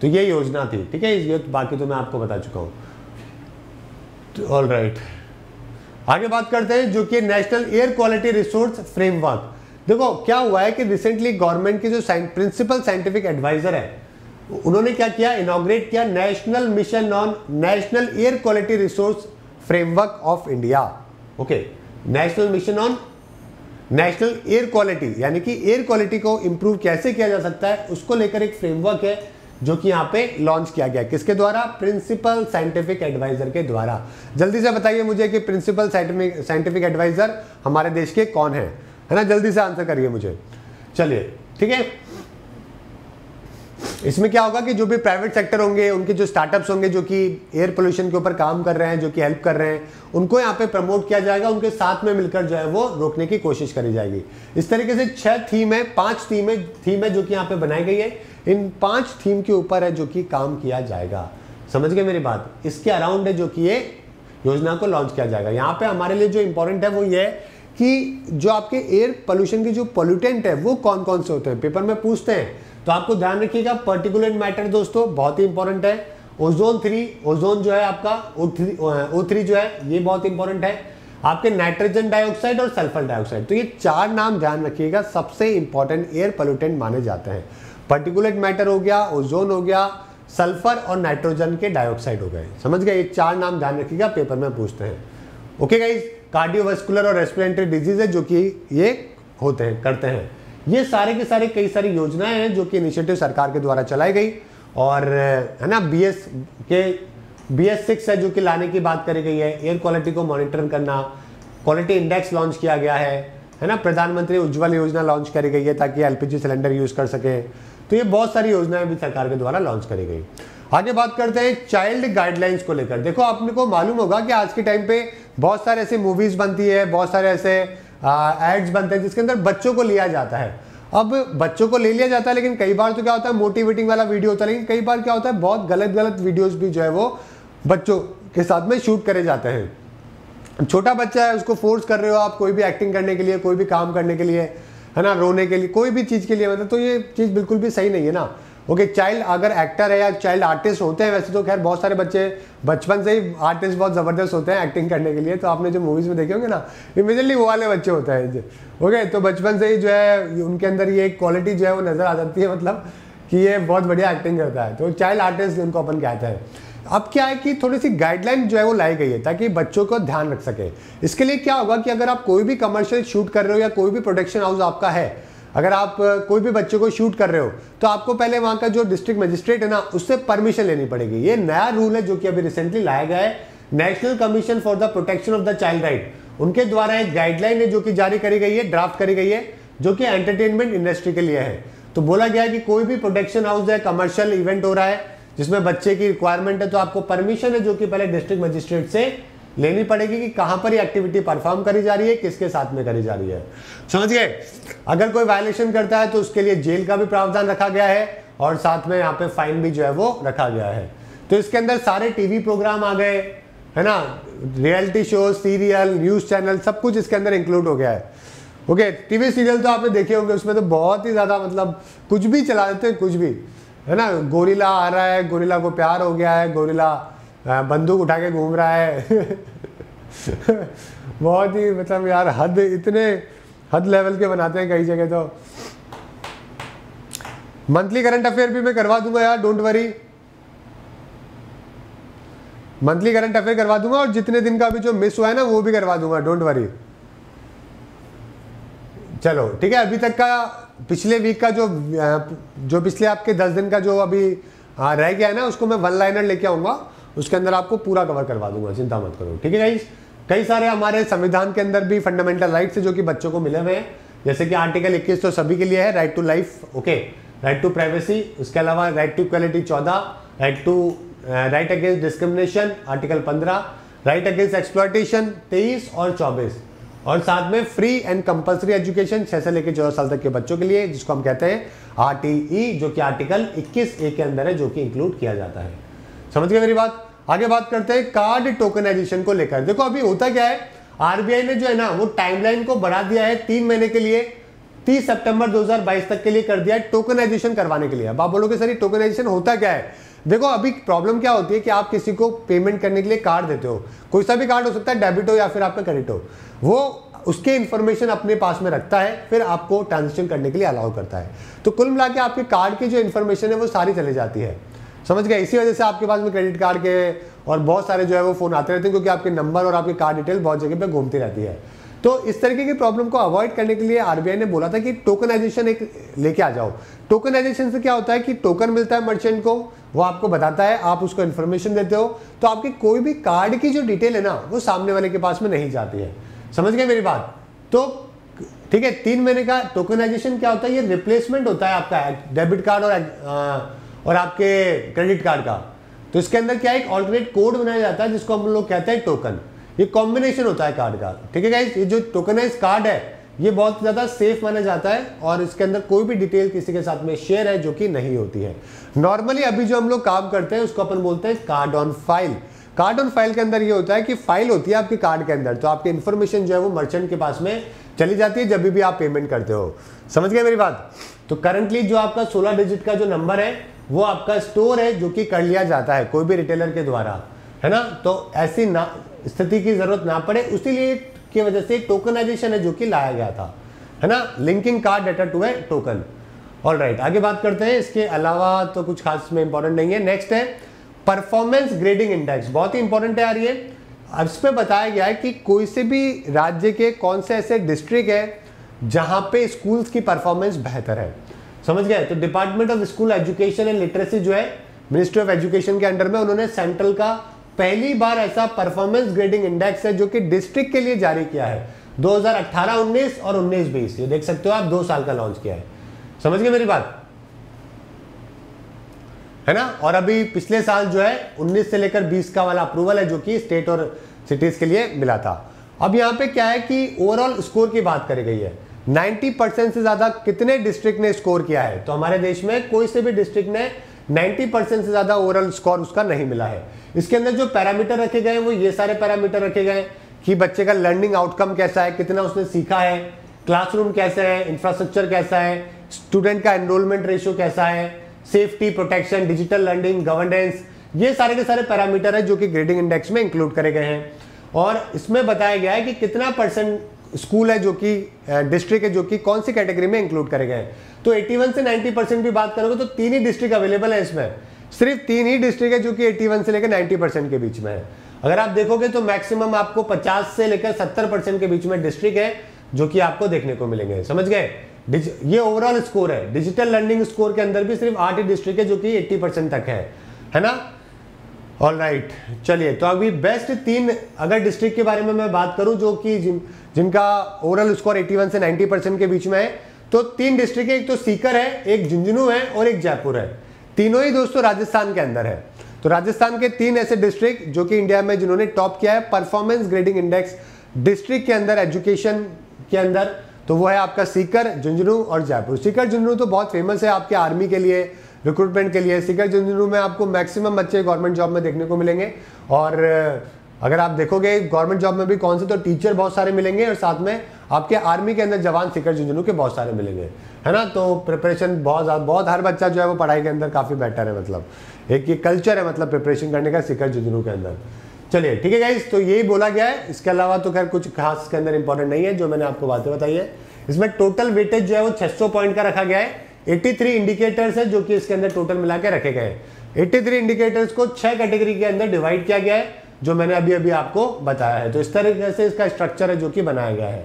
तो ये योजना थी। ठीक है, ये तो बाकी तो मैं आपको बता चुका हूँ। ऑल राइट, आगे बात करते हैं जो कि national air quality resource framework. देखो क्या हुआ है कि रिसेंटली गवर्नमेंट के जो प्रिंसिपल साइंटिफिक एडवाइजर है, उन्होंने क्या किया, इनॉग्रेट किया national mission on national air quality resource framework of India. Okay, national mission on national air quality, यानी कि एयर क्वालिटी को इम्प्रूव कैसे किया जा सकता है उसको लेकर एक फ्रेमवर्क है जो कि यहाँ पे लॉन्च किया गया। किसके द्वारा, प्रिंसिपल साइंटिफिक एडवाइजर के द्वारा। जल्दी से बताइए मुझे कि प्रिंसिपल साइंटिफिक साइंटिफिक एडवाइजर हमारे देश के कौन है, है ना, जल्दी से आंसर करिए मुझे। चलिए ठीक है, इसमें क्या होगा कि जो भी प्राइवेट सेक्टर होंगे, उनके जो स्टार्टअप्स होंगे जो कि एयर पोल्यूशन के ऊपर काम कर रहे हैं, जो कि हेल्प कर रहे हैं, उनको यहाँ पे प्रमोट किया जाएगा, उनके साथ में मिलकर जो है वो रोकने की कोशिश करी जाएगी। इस तरीके से छह थीम है, पांच थीम है थीम है जो कि यहाँ पे बनाई गई है। इन पांच थीम के ऊपर है जो कि काम किया जाएगा। समझ गए मेरी बात। इसके अराउंड है जो कि ये योजना को लॉन्च किया जाएगा। यहाँ पे हमारे लिए जो इम्पोर्टेंट है वो ये है कि जो आपके एयर पोल्यूशन के जो पोल्यूटेंट है वो कौन कौन से होते हैं, पेपर में पूछते हैं, तो आपको ध्यान रखिएगा। पार्टिकुलेट मैटर दोस्तों बहुत ही इंपॉर्टेंट है। ओजोन थ्री ओजोन जो है आपका ओ थ्री जो है ये बहुत इंपॉर्टेंट है। आपके नाइट्रोजन डाइऑक्साइड और सल्फर डाइऑक्साइड, तो ये चार नाम ध्यान रखिएगा, सबसे इंपॉर्टेंट एयर पोल्यूटेंट माने जाते हैं। पार्टिकुलेट मैटर हो गया, ओजोन हो गया, सल्फर और नाइट्रोजन के डाइऑक्साइड हो गए। समझ गए, ये चार नाम ध्यान रखिएगा, पेपर में पूछते हैं। ओके गाइज, कार्डियोवैस्कुलर और रेस्पिरेटरी डिजीज है जो कि ये होते हैं करते हैं। ये सारे के सारे कई सारी योजनाएं हैं जो कि इनिशिएटिव सरकार के द्वारा चलाई गई, और है ना बी एस के बी एस सिक्स है जो कि लाने की बात करी गई है। एयर क्वालिटी को मॉनिटर करना, क्वालिटी इंडेक्स लॉन्च किया गया है है ना। प्रधानमंत्री उज्ज्वल योजना लॉन्च करी गई है ताकि L P G cylinder use कर सकें। तो ये बहुत सारी योजनाएं भी सरकार के द्वारा लॉन्च करी गई। आगे बात करते हैं चाइल्ड गाइडलाइंस को लेकर। देखो आपने को मालूम होगा कि आज के टाइम पे बहुत सारे ऐसे मूवीज़ बनती है, बहुत सारे ऐसे एड्स बनते हैं जिसके अंदर बच्चों को लिया जाता है। अब बच्चों को ले लिया जाता है, लेकिन कई बार तो क्या होता है, मोटिवेटिंग वाला वीडियो होता है, लेकिन कई बार क्या होता है, बहुत गलत गलत वीडियोज़ भी जो है वो बच्चों के साथ में शूट करे जाते हैं। छोटा बच्चा है, उसको फोर्स कर रहे हो आप कोई भी एक्टिंग करने के लिए, कोई भी काम करने के लिए, है है ना, रोने के लिए, कोई भी चीज़ के लिए मतलब, तो ये चीज़ बिल्कुल भी सही नहीं है ना। ओके, चाइल्ड अगर एक्टर है या चाइल्ड आर्टिस्ट होते हैं, वैसे तो खैर बहुत सारे बच्चे बचपन से ही आर्टिस्ट बहुत ज़बरदस्त होते हैं एक्टिंग करने के लिए, तो आपने जो मूवीज़ में देखे होंगे ना, इमीडिएटली वो वाले बच्चे होते हैं। ओके, तो बचपन से ही जो है उनके अंदर ये क्वालिटी जो है वो नज़र आ जाती है, मतलब कि ये बहुत बढ़िया एक्टिंग करता है, तो चाइल्ड आर्टिस्ट उनको अपन कहते हैं। अब क्या है कि थोड़ी सी गाइडलाइन जो है वो लाई गई है ताकि बच्चों को ध्यान रख सके। इसके लिए क्या होगा कि अगर आप कोई भी कमर्शियल शूट कर रहे हो या कोई भी प्रोडक्शन हाउस आपका है, अगर आप कोई भी बच्चों को शूट कर रहे हो, तो आपको पहले वहाँ का जो डिस्ट्रिक्ट मजिस्ट्रेट है ना, उससे परमिशन लेनी पड़ेगी। ये नया रूल है जो कि अभी रिसेंटली लाया गया है। National commission for the protection of the child right, उनके द्वारा एक गाइडलाइन है जो कि जारी करी गई है, ड्राफ्ट करी गई है, जो कि एंटरटेनमेंट इंडस्ट्री के लिए है। तो बोला गया है कि कोई भी प्रोडक्शन हाउस है, कमर्शियल इवेंट हो रहा है जिसमें बच्चे की रिक्वायरमेंट है, तो आपको परमिशन है जो कि पहले डिस्ट्रिक्ट मजिस्ट्रेट से लेनी पड़ेगी कि कहाँ पर ये एक्टिविटी परफॉर्म करी जा रही है, किसके साथ में करी जा रही है। समझ गए? अगर कोई वायलेशन करता है तो उसके लिए जेल का भी प्रावधान रखा गया है और साथ में यहाँ पे फाइन भी जो है वो रखा गया है। तो इसके अंदर सारे टीवी प्रोग्राम आ गए है ना, reality show, serial, news channel, सब कुछ इसके अंदर इंक्लूड हो गया है। ओके, टीवी सीरियल तो आपने देखे होंगे, उसमें तो बहुत ही ज़्यादा मतलब कुछ भी चला देते हैं, कुछ भी है ना। गोरिल्ला आ रहा है, गोरिल्ला को प्यार हो गया है, गोरिल्ला बंदूक उठा के घूम रहा है बहुत ही मतलब यार हद, इतने हद लेवल के बनाते हैं कई जगह। तो मंथली करंट अफेयर भी मैं करवा दूंगा यार, don't worry, monthly current affair करवा दूंगा और जितने दिन का भी जो मिस हुआ है ना वो भी करवा दूंगा, डोंट वरी। चलो ठीक है, अभी तक का पिछले वीक का जो जो पिछले आपके दस दिन का जो अभी रह गया है ना, उसको मैं वन लाइनर लेके आऊँगा, उसके अंदर आपको पूरा कवर करवा दूंगा, चिंता मत करो। ठीक है गाइस, कई सारे हमारे संविधान के अंदर भी फंडामेंटल राइट्स है जो कि बच्चों को मिले हुए हैं, जैसे कि आर्टिकल इक्कीस तो सभी के लिए है, right to life, okay, right to privacy, उसके अलावा राइट टू इक्वालिटी चौदह, right to right against discrimination article पंद्रह, राइट अगेंस्ट एक्सप्लॉयटेशन तेईस और चौबीस, और साथ में फ्री एंड कंपल्सरी एजुकेशन छह से लेकर चौदह साल तक के बच्चों के लिए, जिसको हम कहते हैं आरटीई, जो कि आर्टिकल इक्कीस ए के अंदर है, जो कि इंक्लूड किया जाता है। समझ गए मेरी बात? आगे बात करते हैं कार्ड टोकनाइजेशन को लेकर। देखो अभी होता क्या है, आरबीआई ने जो है ना वो टाइमलाइन को बढ़ा दिया है तीन महीने के लिए, तीस सितंबर दो हज़ार बाईस तक के लिए कर दिया है टोकनाइजेशन करवाने के लिए। अब आप बोलोगे सर टोकनाइजेशन होता क्या है? देखो अभी प्रॉब्लम क्या होती है कि आप किसी को पेमेंट करने के लिए कार्ड देते हो, कोई सा भी कार्ड हो सकता है, डेबिट हो या फिर आपका क्रेडिट हो, वो उसके इन्फॉर्मेशन अपने पास में रखता है, फिर आपको ट्रांजेक्शन करने के लिए अलाउ करता है। तो कुल मिला के आपके कार्ड की जो इन्फॉर्मेशन है वो सारी चले जाती है, समझ गए? इसी वजह से आपके पास में क्रेडिट कार्ड के और बहुत सारे जो है वो फ़ोन आते रहते हैं, क्योंकि आपके नंबर और आपकी कार्ड डिटेल बहुत जगह पे घूमती रहती है। तो इस तरीके की प्रॉब्लम को अवॉइड करने के लिए आरबीआई ने बोला था कि टोकनाइजेशन एक लेके आ जाओ। टोकनाइजेशन से क्या होता है कि टोकन मिलता है मर्चेंट को, वो आपको बताता है, आप उसको इन्फॉर्मेशन देते हो, तो आपकी कोई भी कार्ड की जो डिटेल है ना वो सामने वाले के पास में नहीं जाती है। समझ गए मेरी बात? तो ठीक है, तीन महीने का टोकनाइजेशन क्या होता है, ये रिप्लेसमेंट होता है आपका डेबिट कार्ड और और आपके क्रेडिट कार्ड का। तो इसके अंदर क्या है, एक ऑल्टरनेट कोड बनाया जाता है जिसको हम लोग कहते हैं टोकन। ये कॉम्बिनेशन होता है कार्ड का। ठीक है गाइस, ये जो टोकनाइज कार्ड है ये बहुत ज़्यादा सेफ माना जाता है और इसके अंदर कोई भी डिटेल किसी के साथ में शेयर है जो कि नहीं होती है। नॉर्मली अभी जो हम लोग काम करते हैं उसको अपन बोलते हैं card on file. Card on file के अंदर ये होता है कि फाइल होती है आपके कार्ड के अंदर, तो आपकी इन्फॉर्मेशन जो है वो मर्चेंट के पास में चली जाती है जब भी आप पेमेंट करते हो। समझ गए मेरी बात? तो करंटली जो आपका सोलह डिजिट का जो नंबर है वो आपका स्टोर है जो कि कर लिया जाता है कोई भी रिटेलर के द्वारा, है ना। तो ऐसी ना स्थिति की जरूरत ना पड़े, उसीलिए की वजह से टोकनाइजेशन है जो कि लाया गया था, है ना, linking card data to a token. Alright, आगे बात करते हैं। इसके अलावा तो कुछ खास में इंपॉर्टेंट नहीं है। नेक्स्ट है परफॉर्मेंस ग्रेडिंग इंडेक्स, बहुत ही इंपॉर्टेंट है यार ये। अब इस पर बताया गया है कि कोई से भी राज्य के कौन से ऐसे डिस्ट्रिक्ट है जहाँ पे स्कूल्स की परफॉर्मेंस बेहतर है। समझ गए? तो department of school education and literacy जो है मिनिस्ट्री ऑफ एजुकेशन के अंडर में, उन्होंने सेंट्रल का पहली बार ऐसा परफॉर्मेंस ग्रेडिंग इंडेक्स है जो कि डिस्ट्रिक्ट के लिए जारी किया है दो हज़ार अठारह उन्नीस और उन्नीस बीस, ये देख सकते हो आप, दो साल का लॉन्च किया है। समझ गए मेरी बात? है ना। और अभी पिछले साल जो है उन्नीस से लेकर बीस का वाला अप्रूवल है जो कि स्टेट और सिटीज के लिए मिला था। अब यहाँ पे क्या है कि ओवरऑल स्कोर की बात करी गई है, नब्बे परसेंट से ज्यादा कितने डिस्ट्रिक्ट ने स्कोर किया है। तो हमारे देश में कोई से भी डिस्ट्रिक्ट ने नब्बे परसेंट से ज्यादा ओवरऑल स्कोर उसका नहीं मिला है। इसके अंदर जो पैरामीटर रखे गए हैं वो ये सारे पैरामीटर रखे गए हैं कि बच्चे का लर्निंग आउटकम कैसा है, कितना उसने सीखा है, क्लासरूम कैसा है, इंफ्रास्ट्रक्चर कैसा है, स्टूडेंट का एनरोलमेंट रेशियो कैसा है, safety, protection, digital learning, governance, ये सारे के सारे पैरामीटर है जो कि ग्रेडिंग इंडेक्स में इंक्लूड करे गए हैं। और इसमें बताया गया है कि कितना परसेंट स्कूल है जो कि डिस्ट्रिक्ट है जो कि कौन सी कैटेगरी में इंक्लूड करे गए हैं। तो इक्यासी से नब्बे परसेंट की बात करोगे तो तीन ही डिस्ट्रिक्ट अवेलेबल है, इसमें सिर्फ तीन ही डिस्ट्रिक्ट है जो कि इक्यासी से लेकर नब्बे परसेंट के बीच में है। अगर आप देखोगे तो मैक्सिमम आपको पचास से लेकर सत्तर परसेंट के बीच में डिस्ट्रिक्ट है जो कि आपको देखने को मिलेंगे। समझ गए, ये ओवरऑल स्कोर है। डिजिटल लर्निंग स्कोर के अंदर भी सिर्फ आठ ही डिस्ट्रिक्ट है जो कि अस्सी परसेंट तक है, है ना। All right right. चलिए, तो अभी बेस्ट तीन अगर डिस्ट्रिक्ट के बारे में मैं बात करूं जो कि जिन जिनका ओवरऑल स्कोर इक्यासी से नब्बे परसेंट के बीच में है, तो तीन डिस्ट्रिक्ट है, एक तो सीकर है, एक झुंझुनू है और एक जयपुर है। तीनों ही दोस्तों राजस्थान के अंदर है। तो राजस्थान के तीन ऐसे डिस्ट्रिक्ट जो कि इंडिया में जिन्होंने टॉप किया है परफॉर्मेंस ग्रेडिंग इंडेक्स डिस्ट्रिक्ट के अंदर, एजुकेशन के अंदर, तो वो है आपका सीकर, झुंझुनू और जयपुर। सीकर झुंझुनू तो बहुत फेमस है आपके आर्मी के लिए, रिक्रूटमेंट के लिए। सीकर झुंझुनू में आपको मैक्सिमम बच्चे गवर्नमेंट जॉब में देखने को मिलेंगे। और अगर आप देखोगे गवर्नमेंट जॉब में भी कौन से, तो टीचर बहुत सारे मिलेंगे और साथ में आपके आर्मी के अंदर जवान सीकर झुंझुनू के बहुत सारे मिलेंगे, है ना। तो प्रिपरेशन बहुत बहुत हर बच्चा जो है वो पढ़ाई के अंदर काफ़ी बेटर है, मतलब एक ये कल्चर है मतलब प्रिपरेशन करने का सीकर झुंझुनू के अंदर। चलिए ठीक है गाइज, तो यही बोला गया है। इसके अलावा तो खैर कुछ खास के अंदर इंपॉर्टेंट नहीं है जो मैंने आपको बातें बताई है। इसमें टोटल वेटेज जो है वो छह सौ पॉइंट का रखा गया है। तिरासी इंडिकेटर्स है जो कि इसके अंदर टोटल मिला के रखे गए हैं। तिरासी इंडिकेटर्स को छह कैटेगरी के अंदर डिवाइड किया गया है जो मैंने अभी अभी आपको बताया है। तो इस तरीके से इसका स्ट्रक्चर है जो कि बनाया गया है।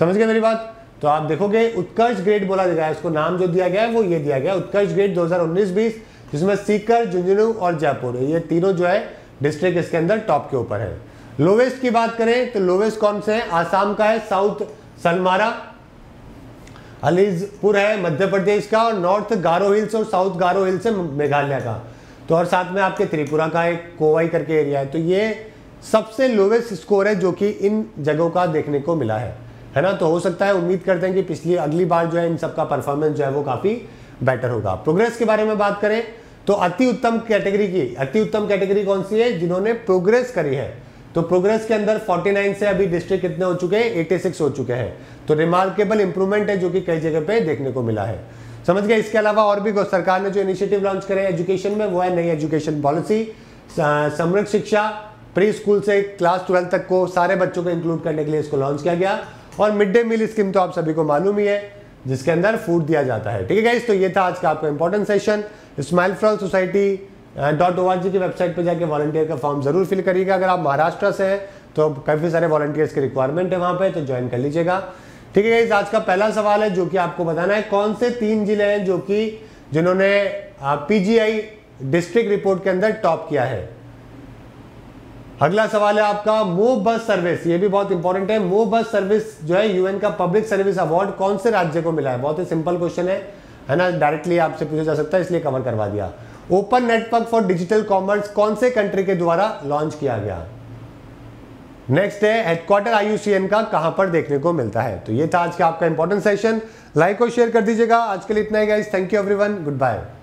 समझ गए मेरी बात। तो आप देखोगे उत्कर्ष ग्रेड बोला गया है, इसको नाम जो दिया गया है वो ये दिया गया है उत्कर्ष ग्रेड दो हजार उन्नीस बीस, जिसमें सीकर, झुंझुनू और जयपुर ये तीनों जो है डिस्ट्रिक्ट इसके अंदर टॉप के ऊपर है। लोवेस्ट की बात करें तो लोवेस्ट कौन से है, आसाम का है, साउथ सलमारा, अलीजपुर है मध्य प्रदेश का, और नॉर्थ गारो हिल्स और साउथ गारो हिल्स है मेघालय का, तो और साथ में आपके त्रिपुरा का एक कोवाई करके एरिया है। तो ये सबसे लोवेस्ट स्कोर है जो कि इन जगहों का देखने को मिला है, है ना। तो हो सकता है, उम्मीद करते हैं कि पिछली अगली बार जो है इन सबका परफॉर्मेंस जो है वो काफ़ी बेटर होगा। प्रोग्रेस के बारे में बात करें तो अति उत्तम कैटेगरी की अति उत्तम कैटेगरी कौन सी है, जिन्होंने प्रोग्रेस करी है। तो प्रोग्रेस के अंदर उनचास से अभी डिस्ट्रिक्ट कितने हो चुके हैं, छियासी हो चुके हैं। तो रिमार्केबल इंप्रूवमेंट है जो कि कई जगह पे देखने को मिला है। समझ गए। इसके अलावा और भी सरकार ने जो इनिशिएटिव लॉन्च करे एजुकेशन में, वो है नई एजुकेशन पॉलिसी, समृद्ध शिक्षा, प्री स्कूल से क्लास ट्वेल्थ तक को सारे बच्चों को इंक्लूड करने के लिए इसको लॉन्च किया गया, और मिड डे मील स्कीम तो आप सभी को मालूम ही है जिसके अंदर फूड दिया जाता है। ठीक है गाइस, तो ये था आज का आपका important session. Smile from society dot O R G की वेबसाइट पर जाके वॉलंटियर का फॉर्म जरूर फिल करिएगा। अगर आप महाराष्ट्र से हैं तो काफ़ी सारे वॉलंटियर्स की रिक्वायरमेंट है वहाँ पे, तो ज्वाइन कर लीजिएगा। ठीक है गाइस, आज का पहला सवाल है जो कि आपको बताना है कौन से तीन जिले हैं जो कि जिन्होंने पीजीआई डिस्ट्रिक्ट रिपोर्ट के अंदर टॉप किया है। अगला सवाल है आपका मो बस सर्विस, ये भी बहुत इंपॉर्टेंट है। मो बस सर्विस जो है यूएन का पब्लिक सर्विस अवार्ड कौन से राज्य को मिला है। बहुत ही सिंपल क्वेश्चन है, है ना, डायरेक्टली आपसे पूछा जा सकता है इसलिए कवर करवा दिया। Open network for digital commerce कौन से कंट्री के द्वारा लॉन्च किया गया। नेक्स्ट है हेडक्वार्टर आईयूसीएन का कहां पर देखने को मिलता है। तो ये था आज का आपका इंपॉर्टेंट सेशन। लाइक और शेयर कर दीजिएगा। आज के लिए इतना ही guys, thank you everyone, good bye.